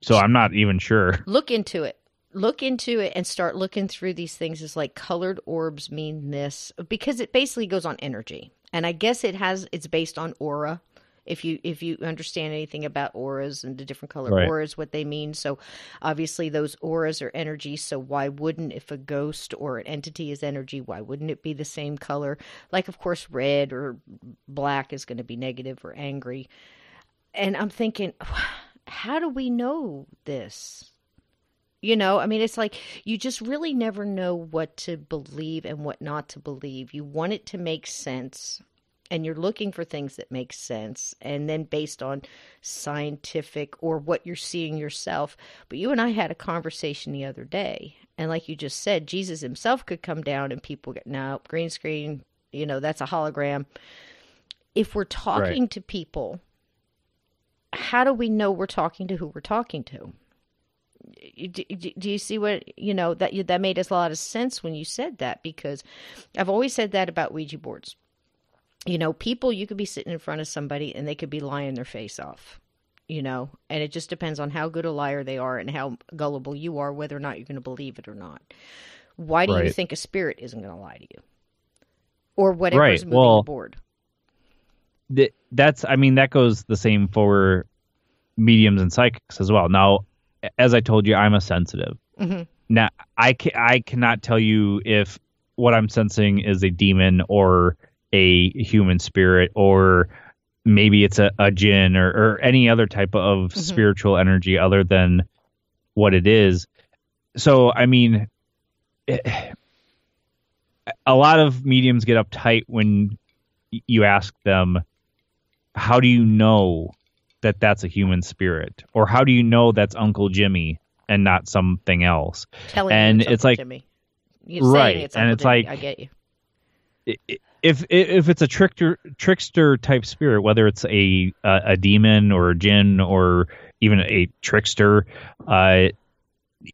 so I'm not even sure. Look into it. Look into it and start looking through these things. It's like colored orbs mean this, because it basically goes on energy. And I guess it's based on aura. if you understand anything about auras and the different color auras, what they mean. So obviously those auras are energy. So why wouldn't, if a ghost or an entity is energy, why wouldn't it be the same color? Like, of course, red or black is going to be negative or angry. And I'm thinking, how do we know this? You know, I mean, it's like you just really never know what to believe and what not to believe. You want it to make sense, and you're looking for things that make sense, and then based on scientific or what you're seeing yourself. But you and I had a conversation the other day, and like you just said, Jesus himself could come down and people get, no, green screen, you know, that's a hologram. If we're talking to people, how do we know we're talking to who we're talking to? Do you see what, you know, that made us a lot of sense when you said that, because I've always said that about Ouija boards. You know, people, you could be sitting in front of somebody and they could be lying their face off, you know, and it just depends on how good a liar they are and how gullible you are, whether or not you're going to believe it or not. Why do you think a spirit isn't going to lie to you? Or whatever's moving the board. That's, I mean, that goes the same for mediums and psychics as well. Now, as I told you, I'm a sensitive. Mm-hmm. Now, I cannot tell you if what I'm sensing is a demon or a human spirit, or maybe it's a djinn or any other type of spiritual energy other than what it is. So, I mean, a lot of mediums get uptight when you ask them, how do you know that that's a human spirit? Or how do you know that's Uncle Jimmy and not something else? Telling you it's Uncle Jimmy. You're saying it's Uncle Jimmy. I get you. If it's a trickster type spirit, whether it's a demon or a djinn or even a trickster,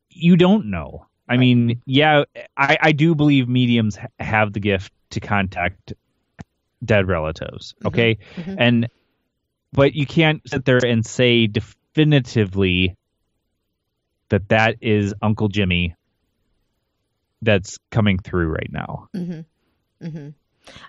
you don't know. I mean, yeah, I do believe mediums have the gift to contact dead relatives, okay? Mm-hmm. But you can't sit there and say definitively that is Uncle Jimmy that's coming through right now. Mm-hmm. Mm-hmm.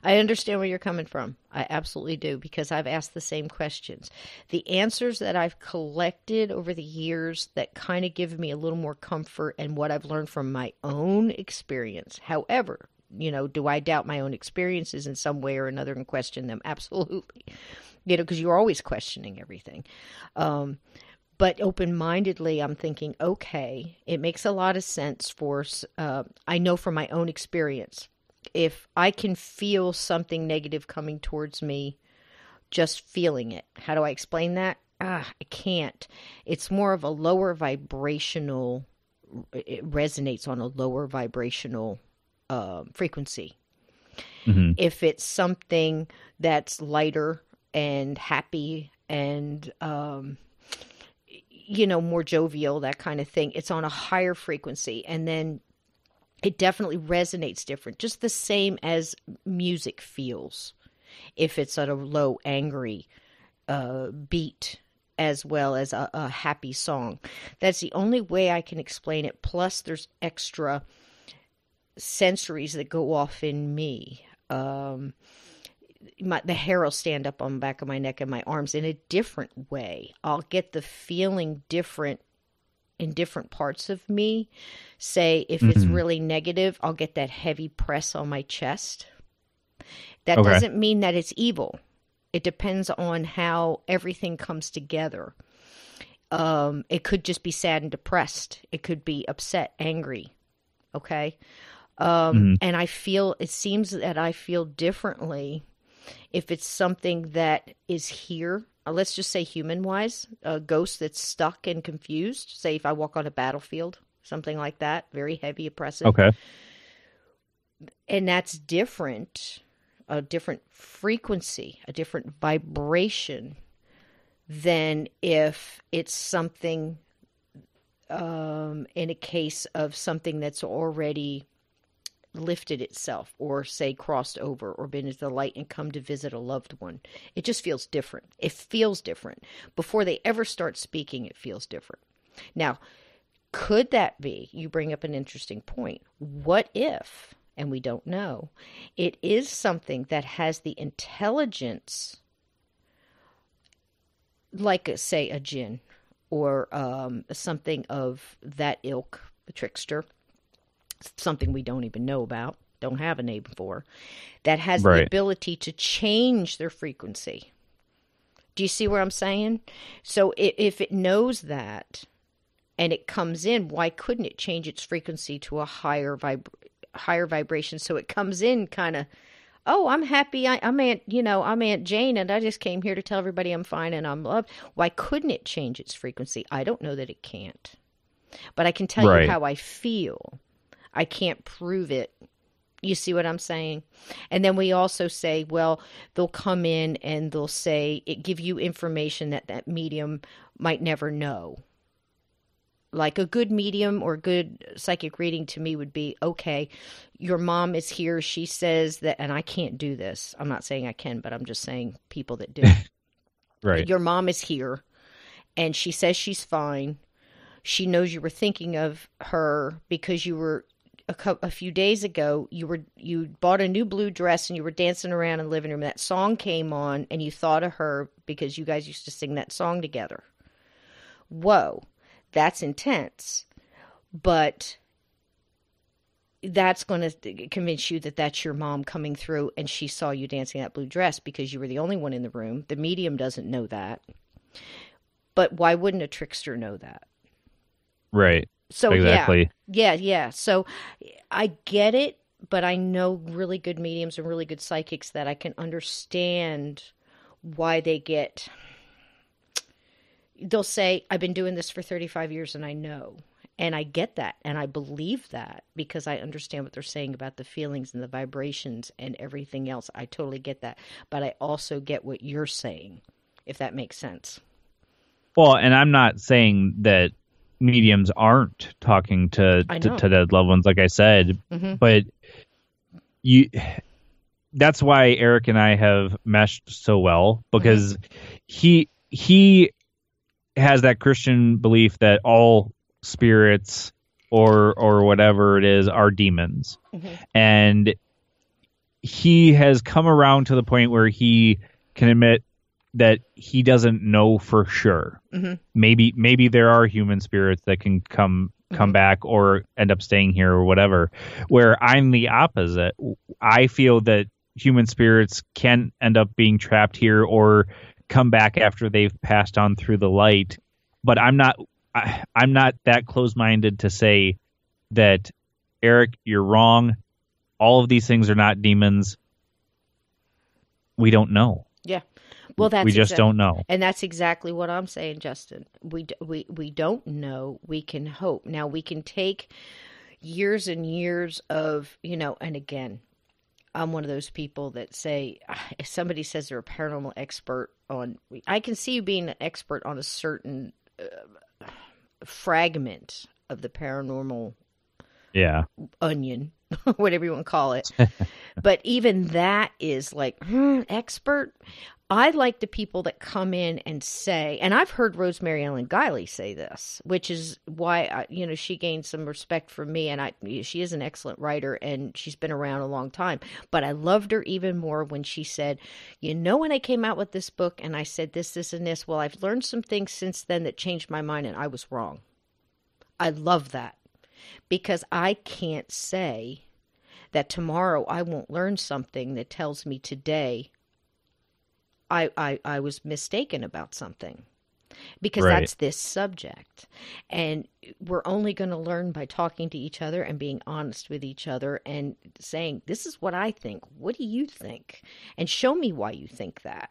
I understand where you're coming from. I absolutely do, because I've asked the same questions. The answers that I've collected over the years that kind of give me a little more comfort and what I've learned from my own experience. However, you know, do I doubt my own experiences in some way or another and question them? Absolutely. You know, because you're always questioning everything. But open-mindedly, I'm thinking, okay, it makes a lot of sense for, I know from my own experience, if I can feel something negative coming towards me, just feeling it. How do I explain that? I can't. It's more of a lower vibrational, it resonates on a lower vibrational frequency. Mm-hmm. If it's something that's lighter and happy and, you know, more jovial, that kind of thing, it's on a higher frequency. And then it definitely resonates different, just the same as music feels. If it's at a low, angry beat, as well as a happy song. That's the only way I can explain it. Plus, there's extra sensories that go off in me. The hair will stand up on the back of my neck and my arms in a different way. I'll get the feeling different in different parts of me. Say if it's really negative, I'll get that heavy press on my chest. That doesn't mean that it's evil. It depends on how everything comes together. It could just be sad and depressed. It could be upset, angry. Okay. And it seems that I feel differently if it's something that is here. Let's just say human-wise, a ghost that's stuck and confused. Say if I walk on a battlefield, something like that, very heavy, oppressive. Okay. And that's different, a different frequency, a different vibration than if it's something in a case of something that's already lifted itself or say crossed over or been into the light and come to visit a loved one. It just feels different. It feels different. Before they ever start speaking, it feels different. Now, could that be, you bring up an interesting point. What if, and we don't know, it is something that has the intelligence like, say, a djinn or something of that ilk, a trickster, something we don't even know about, don't have a name for, that has the ability to change their frequency. Do you see what I'm saying? So if it knows that and it comes in, why couldn't it change its frequency to a higher vibration? So it comes in kind of, oh, I'm happy. I'm Aunt Jane, and I just came here to tell everybody I'm fine and I'm loved. Why couldn't it change its frequency? I don't know that it can't, but I can tell you how I feel. I can't prove it. You see what I'm saying? And then we also say, well, they'll come in and they'll say, it give you information that medium might never know. Like a good medium or good psychic reading to me would be, okay, your mom is here. She says that, and I can't do this. I'm not saying I can, but I'm just saying people that do. Right. Your mom is here and she says she's fine. She knows you were thinking of her because you were, a few days ago, you bought a new blue dress and you were dancing around in the living room. That song came on and you thought of her because you guys used to sing that song together. Whoa, that's intense. But that's going to convince you that that's your mom coming through and she saw you dancing that blue dress because you were the only one in the room. The medium doesn't know that. But why wouldn't a trickster know that? Right. So exactly. Yeah. So I get it, but I know really good mediums and really good psychics that I can understand why they get, they'll say, I've been doing this for 35 years and I know, and I get that. And I believe that because I understand what they're saying about the feelings and the vibrations and everything else. I totally get that. But I also get what you're saying, if that makes sense. Well, and I'm not saying that mediums aren't talking to their loved ones, like I said, but that's why Eric and I have meshed so well, because he has that Christian belief that all spirits or whatever it is are demons. And he has come around to the point where he can admit that he doesn't know for sure. Maybe there are human spirits that can come back or end up staying here or whatever, where I'm the opposite. I feel that human spirits can end up being trapped here or come back after they've passed on through the light. But I'm not that close-minded to say that, Eric, you're wrong. All of these things are not demons. We don't know. Yeah. Well, that's we just don't know. And that's exactly what I'm saying, Justin. We don't know. We can hope. Now, we can take years and years of, and again, I'm one of those people that say, if somebody says they're a paranormal expert on, I can see you being an expert on a certain fragment of the paranormal onion, whatever you want to call it. But even that is like, expert. I like the people that come in and say, and I've heard Rosemary Ellen Guiley say this, which is why, she gained some respect from me, and she is an excellent writer, and she's been around a long time. But I loved her even more when she said, when I came out with this book and I said this, this, and this, well, I've learned some things since then that changed my mind, and I was wrong. I love that because I can't say that tomorrow I won't learn something that tells me today I was mistaken about something, because that's this subject, and we're only going to learn by talking to each other and being honest with each other and saying, this is what I think. What do you think? And show me why you think that,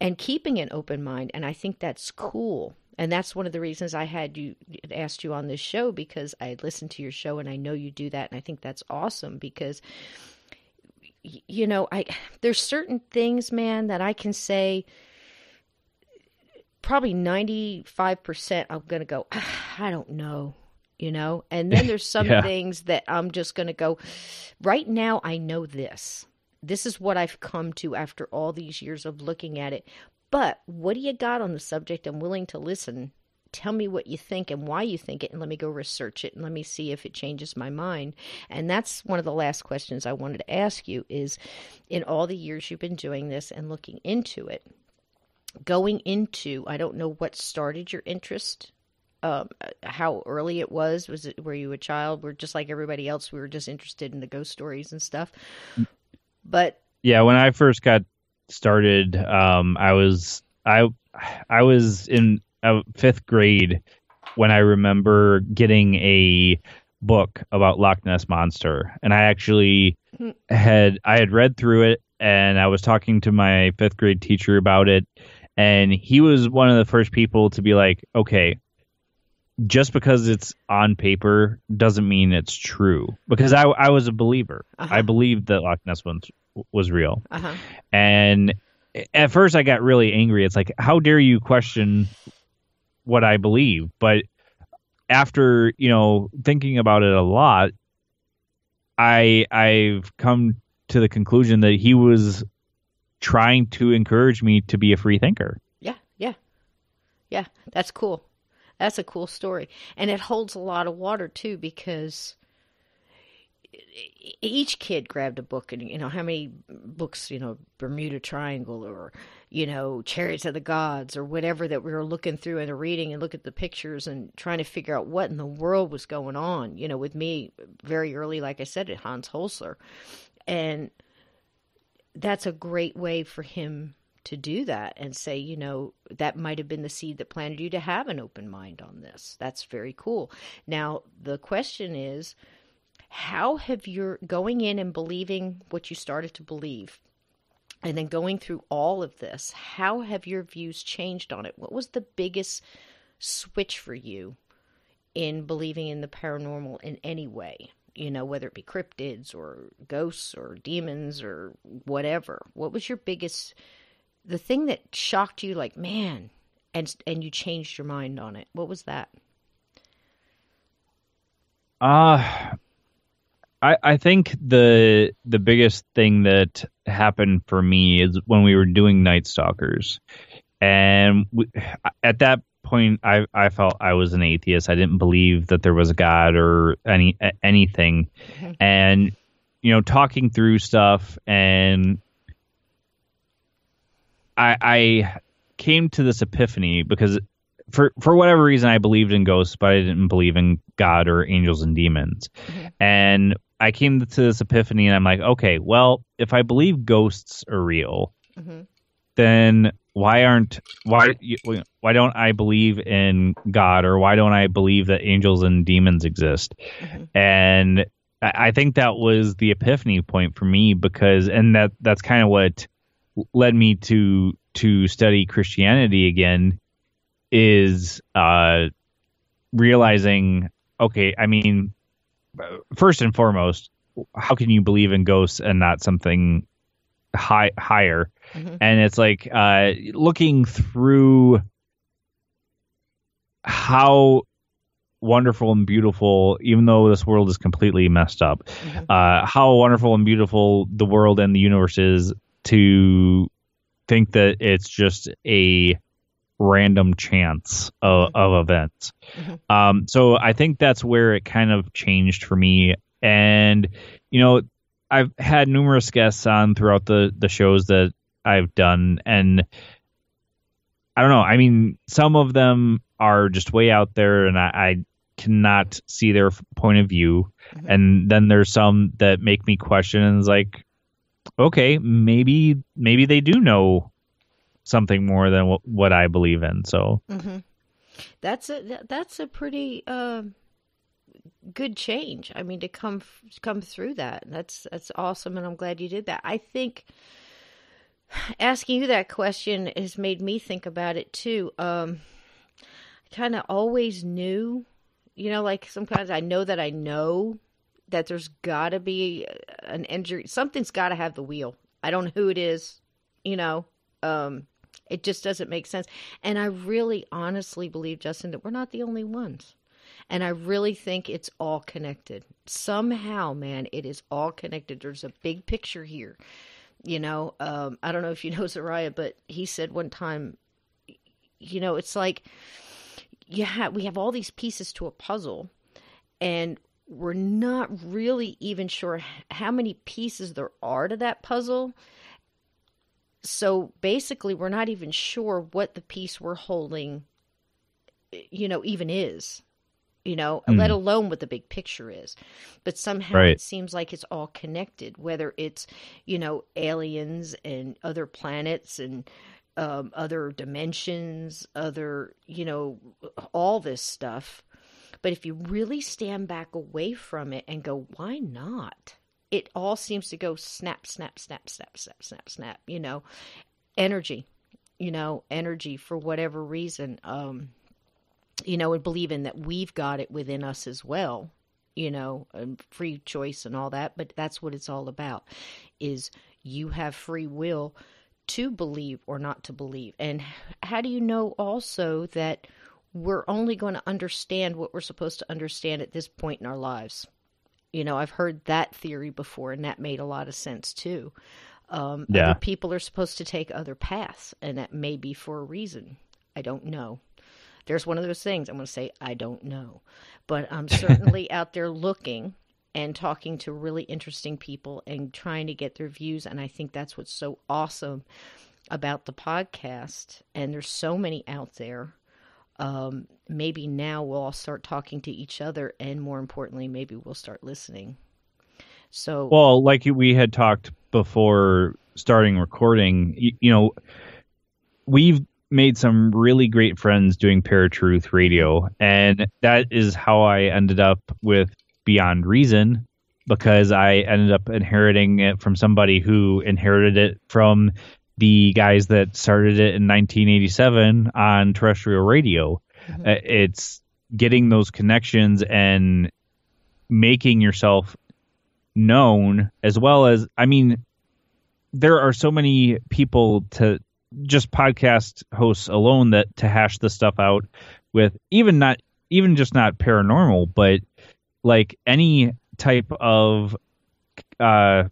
and keeping an open mind. And I think that's cool. And that's one of the reasons I asked you on this show, because I listened to your show and I know you do that. And I think that's awesome because there's certain things, man, that I can say probably 95% I'm going to go, I don't know, And then there's some things that I'm just going to go, right now I know this. This is what I've come to after all these years of looking at it. But what do you got on the subject? I'm willing to listen. Tell me what you think and why you think it, and let me go research it, and let me see if it changes my mind. And that's one of the last questions I wanted to ask you is, in all the years you've been doing this and looking into it, going into, I don't know what started your interest, how early it was. Was it, were you a child? We're just like everybody else. We were just interested in the ghost stories and stuff. But yeah, when I first got started, I was in fifth grade when I remember getting a book about Loch Ness Monster, and I actually had read through it, and I was talking to my fifth grade teacher about it, and he was one of the first people to be like, okay, just because it's on paper doesn't mean it's true, because I was a believer. Uh-huh. I believed that Loch Ness was real. Uh-huh. And at first I got really angry. It's like, how dare you question what I believe? But after, you know, thinking about it a lot, I've come to the conclusion that he was trying to encourage me to be a free thinker. Yeah, yeah. Yeah, that's cool. That's a cool story. And it holds a lot of water, too, because each kid grabbed a book, and, you know, how many books, you know, Bermuda Triangle or, you know, Chariots of the Gods or whatever that we were looking through and reading and look at the pictures and trying to figure out what in the world was going on, you know, with me very early, like I said, at Hans Holzer. And that's a great way for him to do that and say, you know, that might have been the seed that planted you to have an open mind on this. That's very cool. Now, the question is, how have your going in and believing what you started to believe and then going through all of this, how have your views changed on it? What was the biggest switch for you in believing in the paranormal in any way? You know, whether it be cryptids or ghosts or demons or whatever. What was your biggest, the thing that shocked you, like, man, and you changed your mind on it? What was that? I think the biggest thing that happened for me is when we were doing Night Stalkers. And at that point, I felt I was an atheist. I didn't believe that there was a God or anything. And, you know, talking through stuff, and I came to this epiphany because for whatever reason, I believed in ghosts, but I didn't believe in God or angels and demons. And I came to this epiphany, and I'm like, okay, well, if I believe ghosts are real, then why don't I believe in God, or why don't I believe that angels and demons exist? And I think that was the epiphany point for me, because, and that's kind of what led me to study Christianity again, is realizing, okay, I mean, first and foremost, how can you believe in ghosts and not something higher? And it's like looking through how wonderful and beautiful, even though this world is completely messed up, how wonderful and beautiful the world and the universe is, to think that it's just a random chance of events. So I think that's where it kind of changed for me. And, you know, I've had numerous guests on throughout the shows that I've done, and I don't know. I mean, some of them are just way out there, and I cannot see their point of view. And then there's some that make me question, and it's like, okay, maybe they do know something more than what I believe in. So that's a pretty good change. I mean, to come through that, that's awesome, and I'm glad you did that. I think asking you that question has made me think about it too. I kind of always knew, you know, like sometimes I know that there's got to be an injury. Something's got to have the wheel. I don't know who it is, you know. It just doesn't make sense. And I really honestly believe, Justin, that we're not the only ones. And I really think it's all connected. Somehow, man, it is all connected. There's a big picture here. You know, I don't know if you know Zariah, but he said one time, you know, it's like we have all these pieces to a puzzle, and we're not really even sure how many pieces there are to that puzzle. So basically, we're not even sure what the piece we're holding, you know, even is, you know, let alone what the big picture is. But somehow it seems like it's all connected, whether it's, you know, aliens and other planets and other dimensions, other, you know, all this stuff. But if you really stand back away from it and go, why not? It all seems to go snap, snap, snap, snap, snap, snap, snap, you know, energy for whatever reason, you know, and believing that we've got it within us as well, you know, and free choice and all that. But that's what it's all about, is you have free will to believe or not to believe. And how do you know also that we're only going to understand what we're supposed to understand at this point in our lives? You know, I've heard that theory before, and that made a lot of sense too. Other people are supposed to take other paths, and that may be for a reason. I don't know. There's one of those things I'm going to say, I don't know. But I'm certainly out there looking and talking to really interesting people and trying to get their views. And I think that's what's so awesome about the podcast. And there's so many out there. Maybe now we'll all start talking to each other, and more importantly, maybe we'll start listening. So, well, like we had talked before starting recording, you know, we've made some really great friends doing Paratruth Radio, and that is how I ended up with Beyond Reason, because I ended up inheriting it from somebody who inherited it from the guys that started it in 1987 on terrestrial radio. Mm-hmm. It's getting those connections and making yourself known, as well as, I mean, there are so many people, to just podcast hosts alone, that to hash this stuff out with, even just not paranormal, but like any type of genre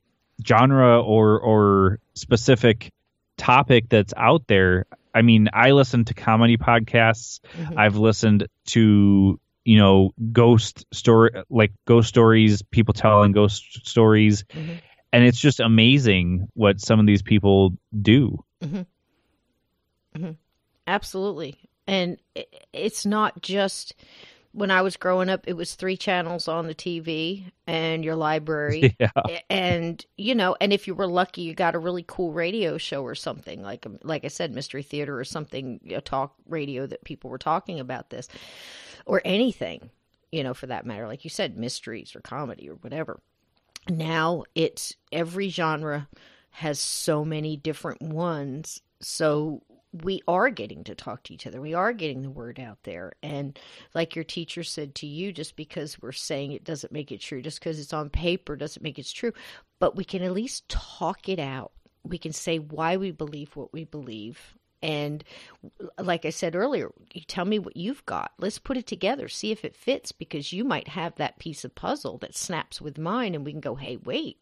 or specific topic that's out there. I mean, I listen to comedy podcasts. Mm-hmm. I've listened to, you know, ghost stories, people telling ghost stories. Mm-hmm. And it's just amazing what some of these people do. Mm-hmm. Mm-hmm. Absolutely. And it's not just, when I was growing up, it was 3 channels on the TV and your library. Yeah. And, you know, and if you were lucky, you got a really cool radio show or something, like I said, Mystery Theater or something, a talk radio that people were talking about this, or anything, you know, for that matter, like you said, mysteries or comedy or whatever. Now it's, every genre has so many different ones. So we are getting to talk to each other. We are getting the word out there. And like your teacher said to you, just because we're saying it doesn't make it true. Just because it's on paper doesn't make it true. But we can at least talk it out. We can say why we believe what we believe. And like I said earlier, you tell me what you've got. Let's put it together. See if it fits, because you might have that piece of puzzle that snaps with mine, and we can go, hey, wait.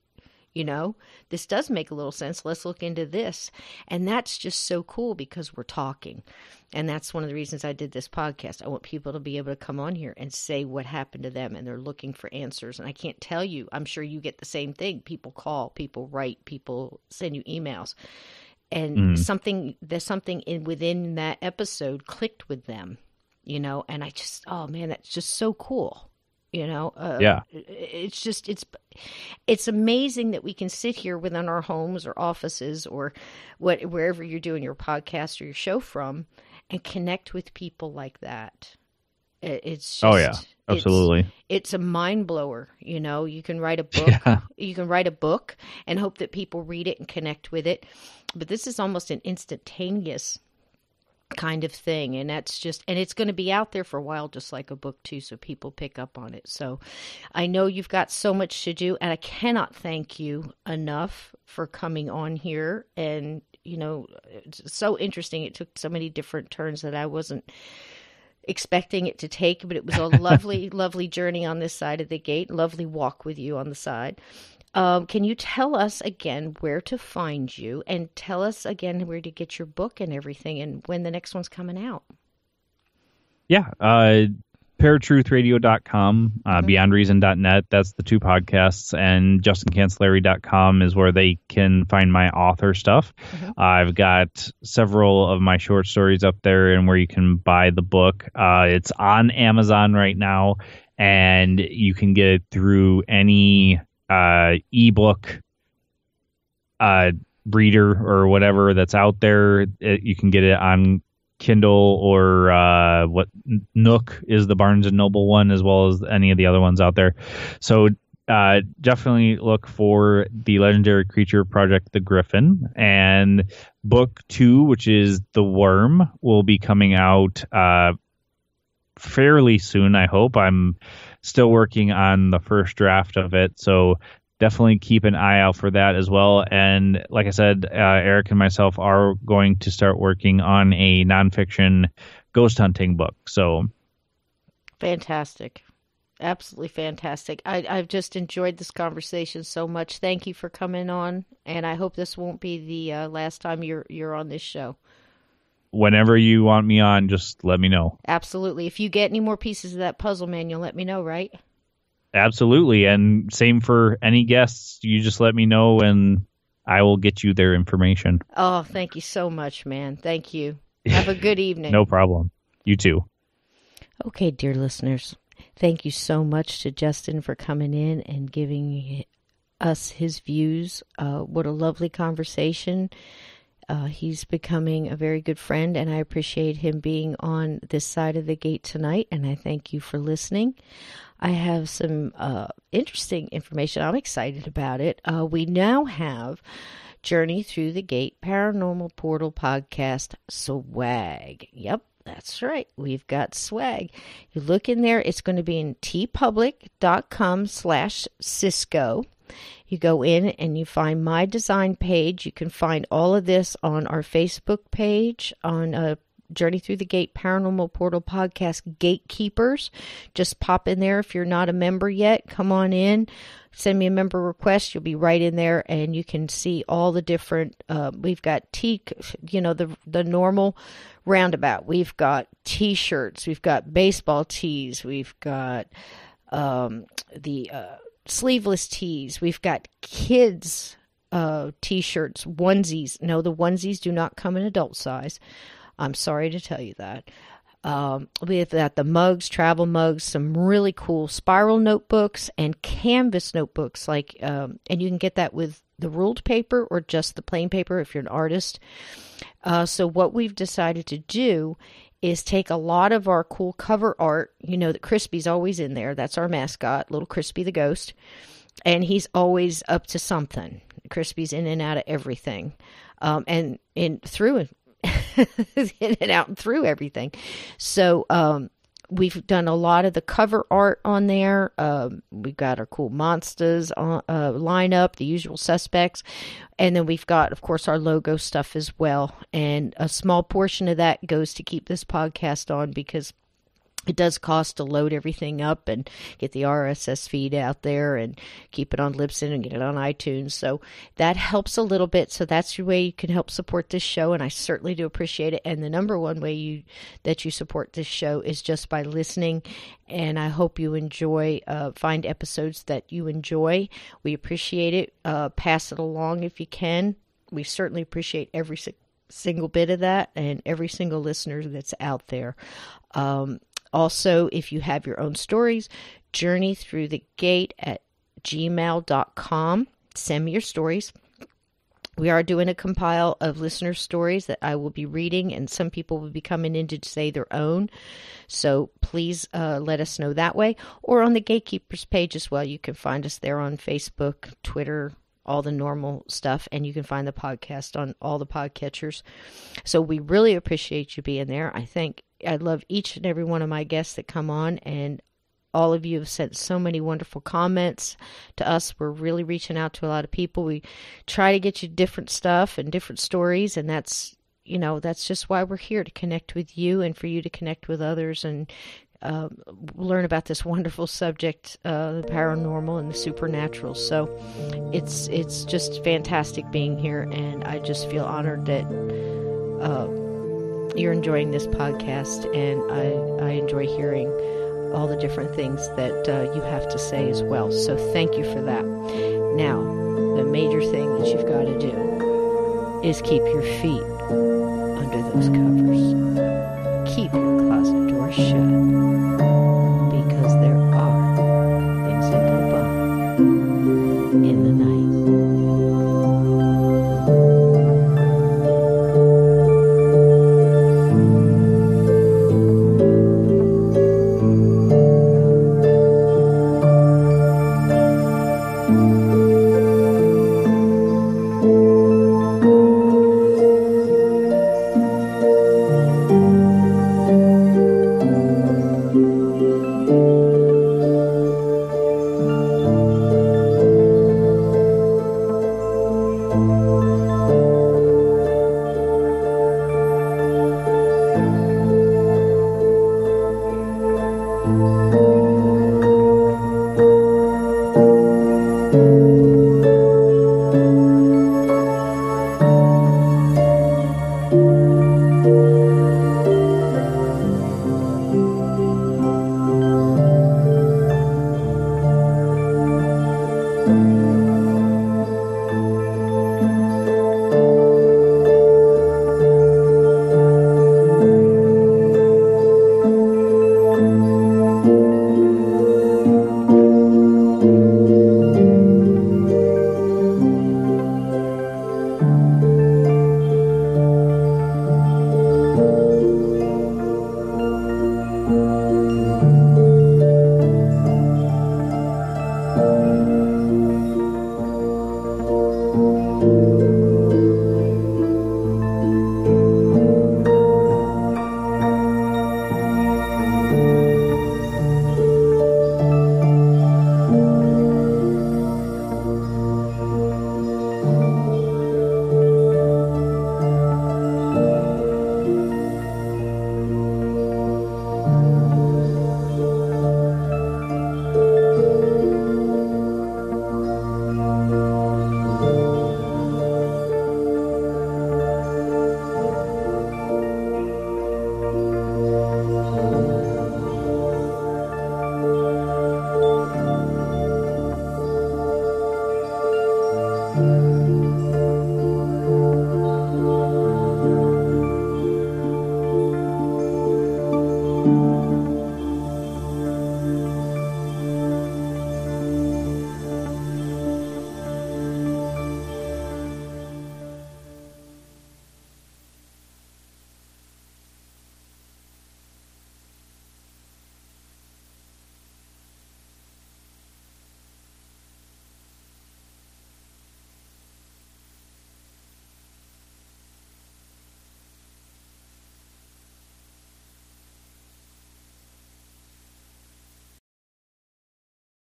You know, this does make a little sense. Let's look into this. And that's just so cool, because we're talking. And that's one of the reasons I did this podcast. I want people to be able to come on here and say what happened to them, and they're looking for answers. And I can't tell you, I'm sure you get the same thing. People call, people write, people send you emails. And something within that episode clicked with them, you know, and I just, oh man, that's just so cool. You know, it's just, it's amazing that we can sit here within our homes or offices or wherever you're doing your podcast or your show from, and connect with people like that. It's just, oh yeah, absolutely. It's a mind blower. You know, you can write a book, and hope that people read it and connect with it. But this is almost an instantaneous kind of thing, and that's just, and it's going to be out there for a while, just like a book too, so people pick up on it. So I know you've got so much to do, and I cannot thank you enough for coming on here. And you know, it's so interesting, it took so many different turns that I wasn't expecting it to take, but it was a lovely lovely journey on this side of the gate, lovely walk with you on the side. Can you tell us again where to find you, and tell us again where to get your book and everything, and when the next one's coming out? Yeah. paratruthradio.com, beyondreason.net. That's the two podcasts, and justincancilliere.com is where they can find my author stuff. I've got several of my short stories up there and where you can buy the book. It's on Amazon right now, and you can get it through any ebook reader or whatever that's out there. You can get it on Kindle or what Nook is the Barnes and Noble one, as well as any of the other ones out there. So definitely look for the Legendary Creature Project, The Griffin, and Book 2, which is The Worm, will be coming out fairly soon. I hope. I'm still working on the first draft of it, so definitely keep an eye out for that as well. And like I said, Eric and myself are going to start working on a nonfiction ghost hunting book. So fantastic. Absolutely fantastic. I've just enjoyed this conversation so much. Thank you for coming on. And I hope this won't be the last time you're on this show. Whenever you want me on, just let me know. Absolutely. If you get any more pieces of that puzzle, man, you'll let me know, right? Absolutely. And same for any guests. You just let me know and I will get you their information. Oh, thank you so much, man. Thank you. Have a good evening. No problem. You too. Okay, dear listeners, thank you so much to Justin for coming in and giving us his views. What a lovely conversation. He's becoming a very good friend, and I appreciate him being on this side of the gate tonight, and I thank you for listening. I have some interesting information. I'm excited about it. We now have Journey Through the Gate Paranormal Portal Podcast swag. Yep, that's right. We've got swag. You look in there. It's going to be in tpublic.com/Cisco. You go in and you find my design page. You can find all of this on our Facebook page, on Journey Through the Gate Paranormal Portal Podcast Gatekeepers. Just pop in there. If you're not a member yet, come on in. Send me a member request. You'll be right in there, and you can see all the different. We've got the normal roundabout. We've got T-shirts. We've got baseball tees. We've got the sleeveless tees. We've got kids T-shirts, onesies. No, the onesies do not come in adult size. I'm sorry to tell you that. We've got the mugs, travel mugs, some really cool spiral notebooks and canvas notebooks. And you can get that with the ruled paper or just the plain paper if you're an artist. So what we've decided to do is take a lot of our cool cover art. You know that Crispy's always in there. That's our mascot, little Crispy the ghost. And he's always up to something. Crispy's in and out of everything. In and out and through everything. So we've done a lot of the cover art on there. We've got our cool monsters lineup, the usual suspects. And then we've got, of course, our logo stuff as well. And a small portion of that goes to keep this podcast on, because it does cost to load everything up and get the RSS feed out there and keep it on Libsyn and get it on iTunes. So that helps a little bit. So that's the way you can help support this show, and I certainly do appreciate it. And the number one way that you support this show is just by listening. And I hope you enjoy, find episodes that you enjoy. We appreciate it. Pass it along if you can. We certainly appreciate every single bit of that and every single listener that's out there. Also, if you have your own stories, journeythroughthegate@gmail.com. Send me your stories. We are doing a compile of listener stories that I will be reading, and some people will be coming in to say their own. So please let us know that way. Or on the Gatekeepers page as well. You can find us there on Facebook, Twitter, all the normal stuff, and you can find the podcast on all the podcatchers. So we really appreciate you being there. I love each and every one of my guests that come on, and all of you have sent so many wonderful comments to us. We're really reaching out to a lot of people. We try to get you different stuff and different stories, and that's just why we're here, to connect with you and for you to connect with others and learn about this wonderful subject, the paranormal and the supernatural. So it's just fantastic being here, and I just feel honored that you're enjoying this podcast, and I enjoy hearing all the different things that you have to say as well. So thank you for that. Now, the major thing that you've got to do is keep your feet under those covers. Keep your closet door shut.